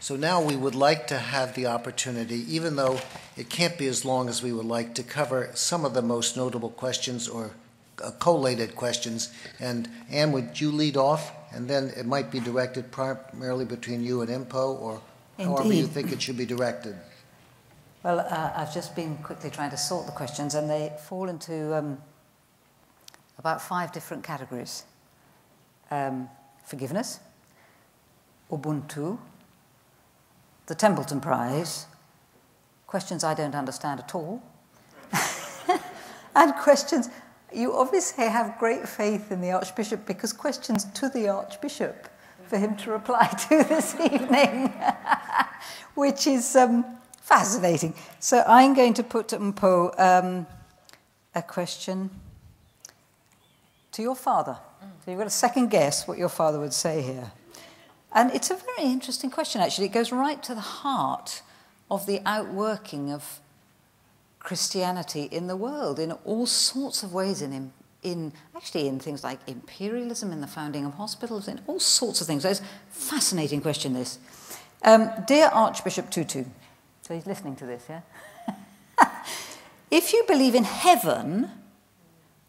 So now we would like to have the opportunity, even though it can't be as long as we would like, to cover some of the most notable questions or collated questions. And Ann, would you lead off? And then it might be directed primarily between you and Mpho, or however you think it should be directed. Well, I've just been quickly trying to sort the questions, and they fall into about 5 different categories. Forgiveness, Ubuntu, the Templeton Prize, questions I don't understand at all, and questions... You obviously have great faith in the Archbishop, because questions to the Archbishop for him to reply to this evening, which is fascinating. So I'm going to put to Mpho a question to your father. So you've got to second guess what your father would say here. And it's a very interesting question, actually. It goes right to the heart of the outworking of Christianity in the world, in all sorts of ways, in things like imperialism, in the founding of hospitals, in all sorts of things. It's a fascinating question, this. Dear Archbishop Tutu, so he's listening to this, yeah? If you believe in heaven,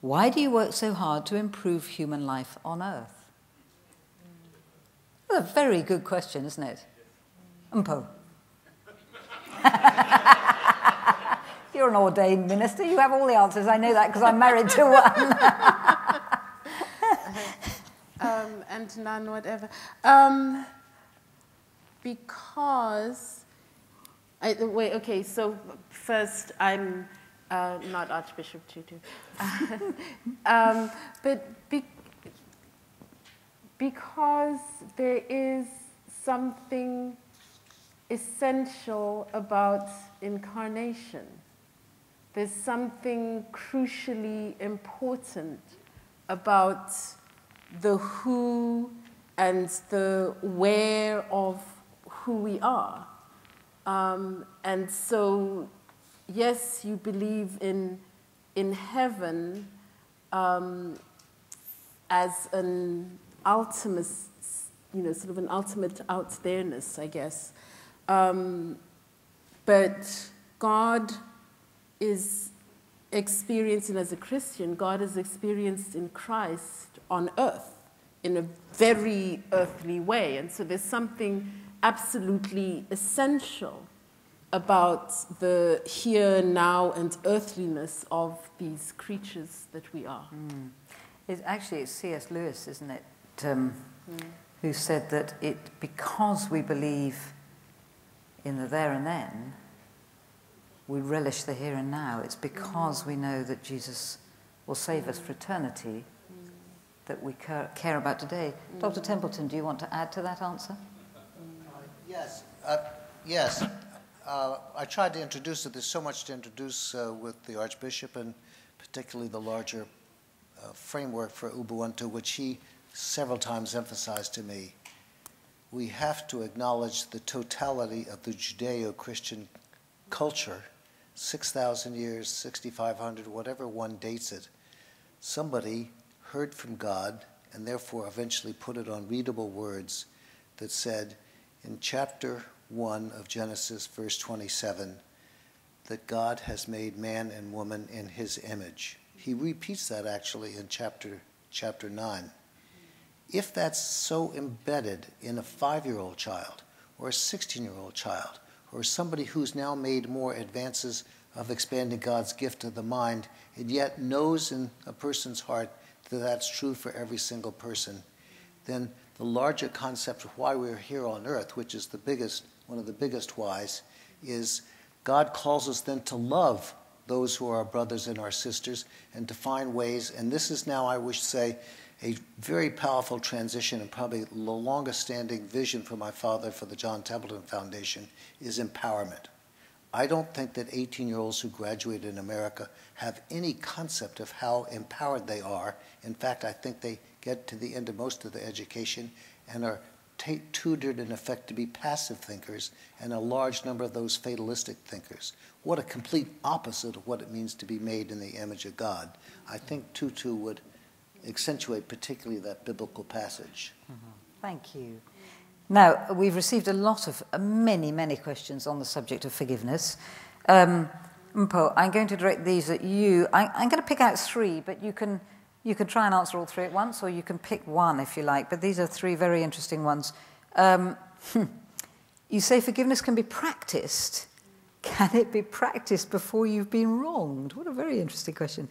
why do you work so hard to improve human life on earth? That's a very good question, isn't it? Mpho. You're an ordained minister. You have all the answers. I know that because I'm married to one. And none, whatever. So first, I'm not Archbishop Tutu. Because there is something essential about incarnation. There's something crucially important about the who and the where of who we are. And so, yes, you believe in heaven as an ultimate, sort of an ultimate out there-ness, I guess. But God is experienced, and as a Christian, God is experienced in Christ on earth in a very earthly way. And so there's something absolutely essential about the here, now, and earthliness of these creatures that we are. Mm. It's C.S. Lewis, isn't it, who said that because we believe in the there and then, we relish the here and now. It's because we know that Jesus will save us for eternity that we care about today. Dr. Templeton, do you want to add to that answer? Yes. I tried to introduce it. There's so much to introduce with the Archbishop, and particularly the larger framework for Ubuntu, which he several times emphasized to me. We have to acknowledge the totality of the Judeo-Christian culture. 6,000 years, 6,500, whatever one dates it, somebody heard from God and therefore eventually put it on readable words that said in chapter 1 of Genesis, verse 27, that God has made man and woman in his image. He repeats that actually in chapter 9. if that's so embedded in a 5-year-old child or a 16-year-old child or somebody who's now made more advances of expanding God's gift to the mind and yet knows in a person's heart that that's true for every single person, then the larger concept of why we're here on earth, which is the biggest, one of the biggest whys, is God calls us then to love those who are our brothers and our sisters and to find ways, and this is now, I wish to say, a very powerful transition and probably the longest standing vision for my father for the John Templeton Foundation is empowerment. I don't think that 18-year-olds who graduate in America have any concept of how empowered they are. In fact, I think they get to the end of most of the education and are tutored in effect to be passive thinkers and a large number of those fatalistic thinkers. What a complete opposite of what it means to be made in the image of God. I think Tutu would accentuate particularly that biblical passage. Mm-hmm. Thank you. Now, we've received a lot of many questions on the subject of forgiveness. Mpho, I'm going to direct these at you. I'm going to pick out three, but you can try and answer all three at once, or you can pick one if you like. But these are three very interesting ones. You say forgiveness can be practiced. Can it be practiced before you've been wronged? What a very interesting question.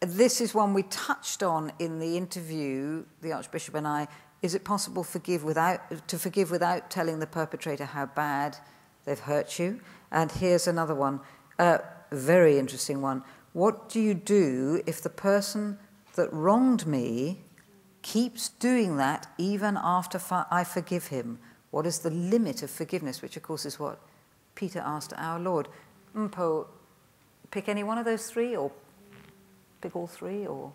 This is one we touched on in the interview, the Archbishop and I. Is it possible to forgive without telling the perpetrator how bad they've hurt you? And here's another one, very interesting one. What do you do if the person that wronged me keeps doing that even after I forgive him? What is the limit of forgiveness? Which, of course, is what Peter asked our Lord. Mpho, pick any one of those three, or pick all three, or...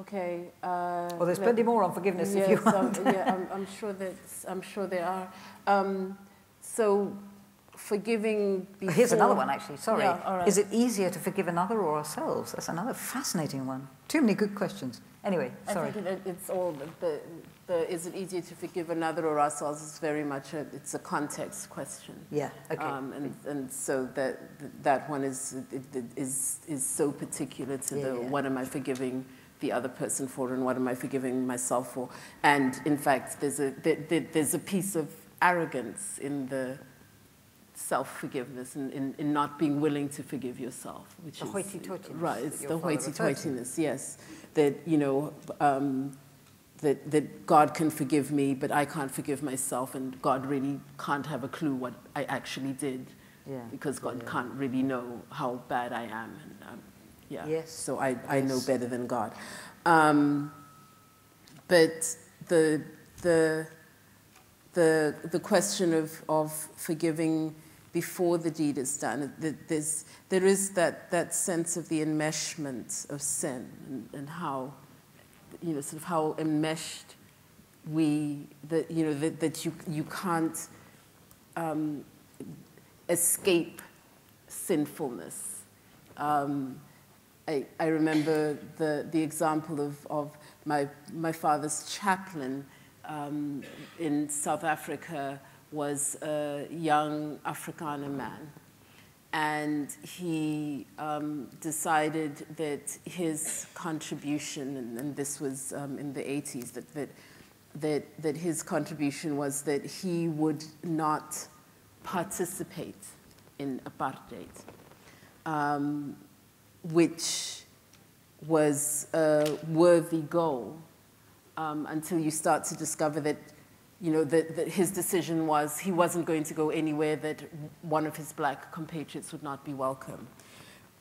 Okay. Well, there's plenty more on forgiveness, yes, if you want. I'm sure that there are. So, forgiving. Before... Here's another one, actually. Sorry. Yeah, all right. Is it easier to forgive another or ourselves? That's another fascinating one. Too many good questions. Anyway, sorry. I think it's all the is it easier to forgive another or ourselves is very much it's a context question. Yeah. Okay. And so that one is so particular to what am I forgiving the other person for and what am I forgiving myself for? And in fact, there's a piece of arrogance in the self-forgiveness and in not being willing to forgive yourself, which is hoity-toityness. Right, it's the hoity-toityness, yes. That, you know, that God can forgive me, but I can't forgive myself, and God really can't have a clue what I actually did, because God can't really know how bad I am. And, yes. So I know better than God. But the question of forgiving before the deed is done, there is that sense of the enmeshment of sin and how, you know, sort of how enmeshed that you can't escape sinfulness. I remember the example of my father's chaplain in South Africa was a young Afrikaner man, and he decided that his contribution, and this was in the 80s, that his contribution was that he would not participate in apartheid, which was a worthy goal until you start to discover that, you know, that his decision was he wasn't going to go anywhere that one of his black compatriots would not be welcome,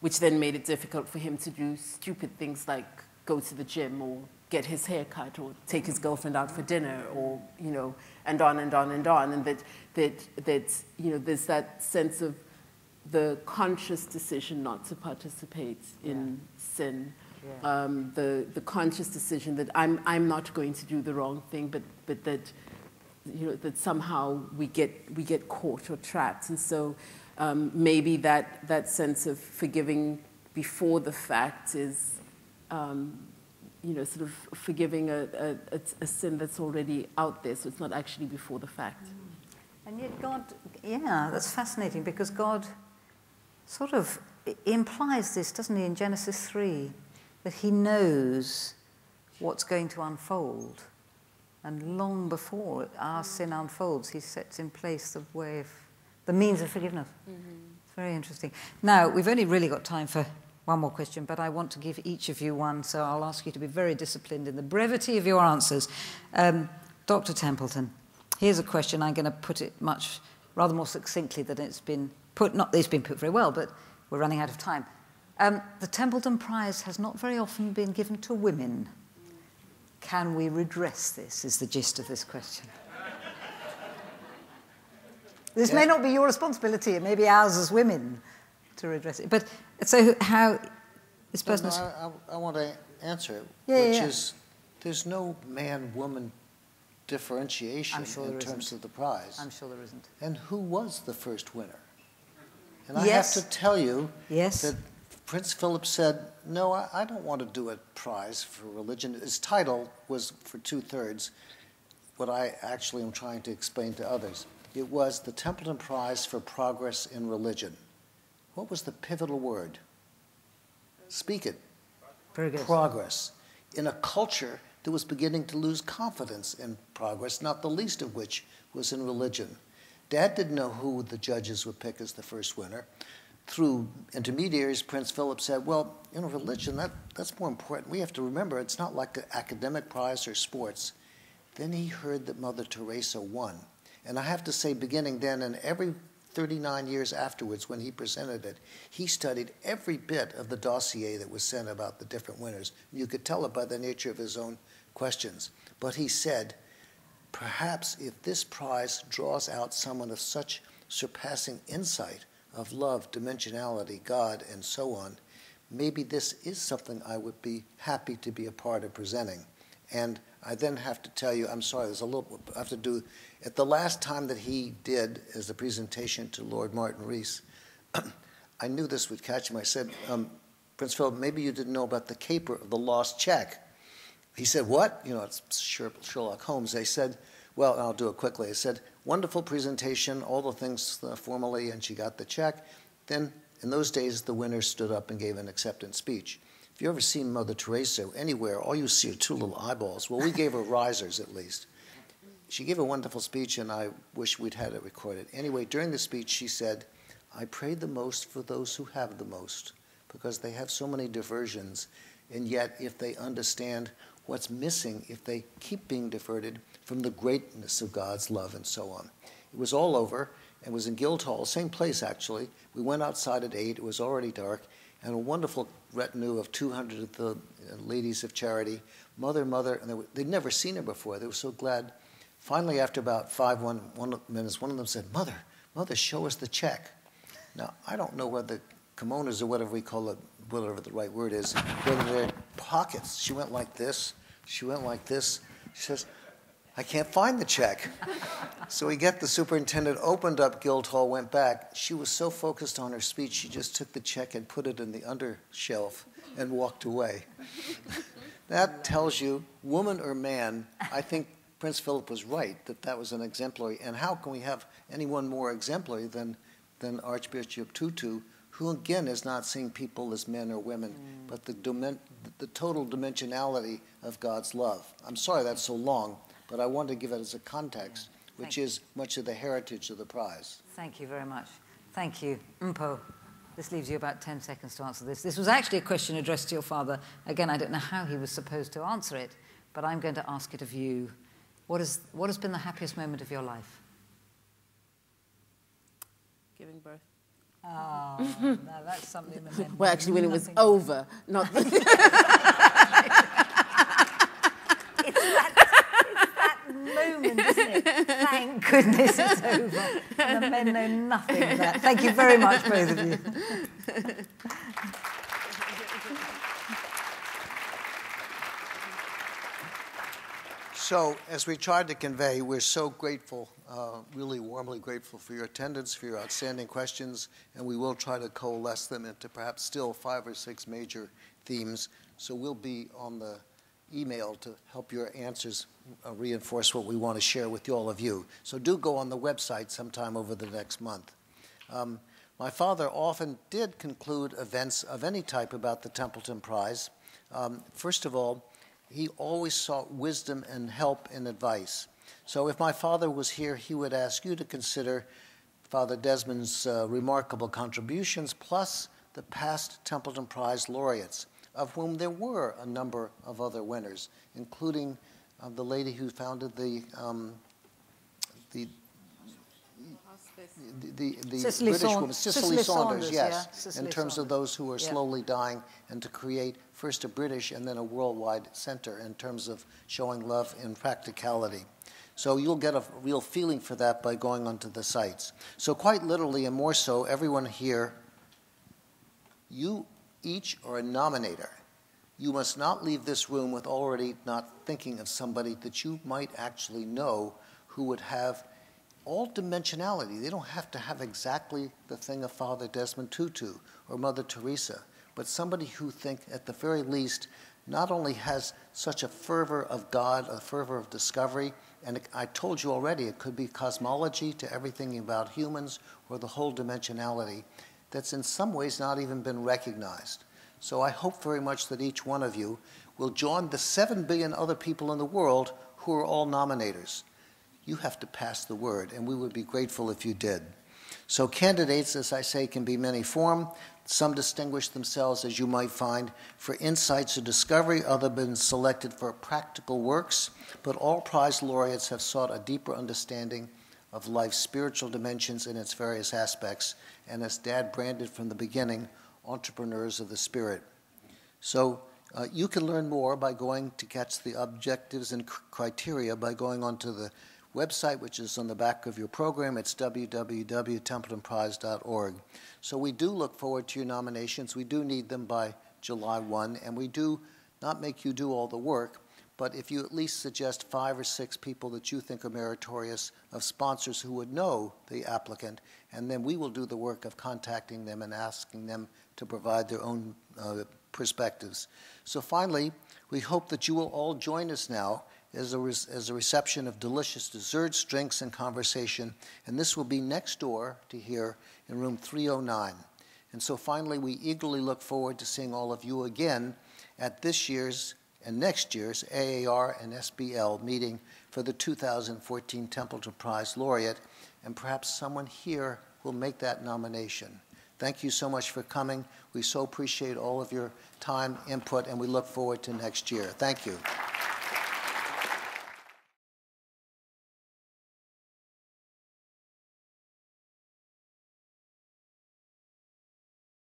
which then made it difficult for him to do stupid things like go to the gym or get his hair cut or take his girlfriend out for dinner or, you know, and on and on and on. And that you know, there's that sense of the conscious decision not to participate in sin, the conscious decision that I'm not going to do the wrong thing, but that, you know, that somehow we get caught or trapped, and so maybe that sense of forgiving before the fact is, you know, sort of forgiving a sin that's already out there, so it's not actually before the fact. And yet God, that's fascinating because God sort of implies this, doesn't he, in Genesis 3, that he knows what's going to unfold. And long before our sin unfolds, he sets in place the way of, the means of forgiveness. Mm-hmm. It's very interesting. Now, we've only really got time for one more question, but I want to give each of you one, so I'll ask you to be very disciplined in the brevity of your answers. Dr. Templeton, here's a question. I'm going to put it much, rather more succinctly than it's been put. Not that it's been put very well, but we're running out of time. The Templeton Prize has not very often been given to women. Can we redress this, is the gist of this question. This may not be your responsibility, it may be ours as women to redress it. But so how this person... No, I want to answer it, which is there's no man-woman differentiation in terms of the prize. I'm sure there isn't. And who was the first winner? And I have to tell you that Prince Philip said, no, I don't want to do a prize for religion. His title was for two-thirds what I actually am trying to explain to others. It was the Templeton Prize for Progress in Religion. What was the pivotal word? Speak it. Progress. In a culture that was beginning to lose confidence in progress, not the least of which was in religion. Dad didn't know who the judges would pick as the first winner. Through intermediaries, Prince Philip said, well, you know, religion, that's more important. We have to remember it's not like an academic prize or sports. Then he heard that Mother Teresa won. And I have to say, beginning then and every 39 years afterwards when he presented it, he studied every bit of the dossier that was sent about the different winners. You could tell it by the nature of his own questions. But he said, perhaps if this prize draws out someone of such surpassing insight of love, dimensionality, God, and so on, maybe this is something I would be happy to be a part of presenting. And I then have to tell you, I'm sorry, there's a little I have to do, at the last time that he did as a presentation to Lord Martin Reese, I knew this would catch him. I said, Prince Philip, maybe you didn't know about the caper of the lost check. He said, what? You know, it's Sherlock Holmes. I said, well, I'll do it quickly. I said, wonderful presentation, all the things formally, and she got the check. Then, in those days, the winner stood up and gave an acceptance speech. If you ever seen Mother Teresa anywhere, all you see are two little eyeballs. Well, we gave her risers, at least. She gave a wonderful speech, and I wish we'd had it recorded. Anyway, during the speech, she said, I pray the most for those who have the most, because they have so many diversions, and yet, if they understand what's missing, if they keep being diverted, from the greatness of God's love and so on. It was all over and was in Guildhall, same place actually. We went outside at 8, it was already dark, and a wonderful retinue of 200 of the ladies of charity, mother, and they'd never seen her before, they were so glad. Finally, after about one minute, one of them said, Mother, show us the check. Now, I don't know whether kimonos or whatever we call it, whatever the right word is, whether they're pockets. She went like this, she went like this, she says, I can't find the check. So we get the superintendent, opened up Guildhall, went back. She was so focused on her speech, she just took the check and put it in the under shelf and walked away. That tells you, woman or man, I think Prince Philip was right, that that was an exemplary. And how can we have anyone more exemplary than Archbishop Tutu, who again is not seeing people as men or women, but the total dimensionality of God's love. I'm sorry that's so long, but I want to give it as a context, which is much of the heritage of the prize. Thank you very much. Thank you. Mpho, this leaves you about 10 seconds to answer this. This was actually a question addressed to your father. Again, I don't know how he was supposed to answer it, but I'm going to ask it of you. What has been the happiest moment of your life? Giving birth. Oh, now that's something that meant... Well, actually, when it was over, not... moment, isn't it? Thank goodness it's over. And the men know nothing of that. Thank you very much, both of you. So, as we tried to convey, we're so grateful, really warmly grateful for your attendance, for your outstanding questions, and we will try to coalesce them into perhaps still 5 or 6 major themes. So we'll be on the email to help your answers reinforce what we want to share with all of you. So do go on the website sometime over the next month. My father often did conclude events of any type about the Templeton Prize. First of all, he always sought wisdom and help and advice. So if my father was here, he would ask you to consider Father Desmond's remarkable contributions, plus the past Templeton Prize laureates, of whom there were a number of other winners, including the lady who founded the British woman, Cicely Saunders, yes, in terms of those who are slowly dying, and to create first a British and then a worldwide center in terms of showing love and practicality. So you'll get a real feeling for that by going onto the sites. So quite literally, and more so, everyone here, you each are a nominator. You must not leave this room with already not thinking of somebody that you might actually know who would have all dimensionality. They don't have to have exactly the thing of Father Desmond Tutu or Mother Teresa, but somebody who think at the very least not only has such a fervor of God, a fervor of discovery, and I told you already it could be cosmology to everything about humans or the whole dimensionality that's in some ways not even been recognized. So I hope very much that each one of you will join the 7 billion other people in the world who are all nominators. You have to pass the word, and we would be grateful if you did. So candidates, as I say, can be many form. Some distinguish themselves, as you might find, for insights or discovery, others have been selected for practical works, but all prize laureates have sought a deeper understanding of life's spiritual dimensions in its various aspects, and as Dad branded from the beginning, entrepreneurs of the spirit. So you can learn more by going to catch the objectives and criteria by going onto the website, which is on the back of your program. It's www.templetonprize.org. So we do look forward to your nominations. We do need them by July 1, and we do not make you do all the work, but if you at least suggest 5 or 6 people that you think are meritorious of sponsors who would know the applicant, and then we will do the work of contacting them and asking them to provide their own perspectives. So finally, we hope that you will all join us now as a reception of delicious desserts, drinks, and conversation. And this will be next door to here in room 309. And so finally, we eagerly look forward to seeing all of you again at this year's and next year's AAR and SBL meeting for the 2014 Templeton Prize laureate. And perhaps someone here will make that nomination. Thank you so much for coming. We so appreciate all of your time, input, and we look forward to next year. Thank you.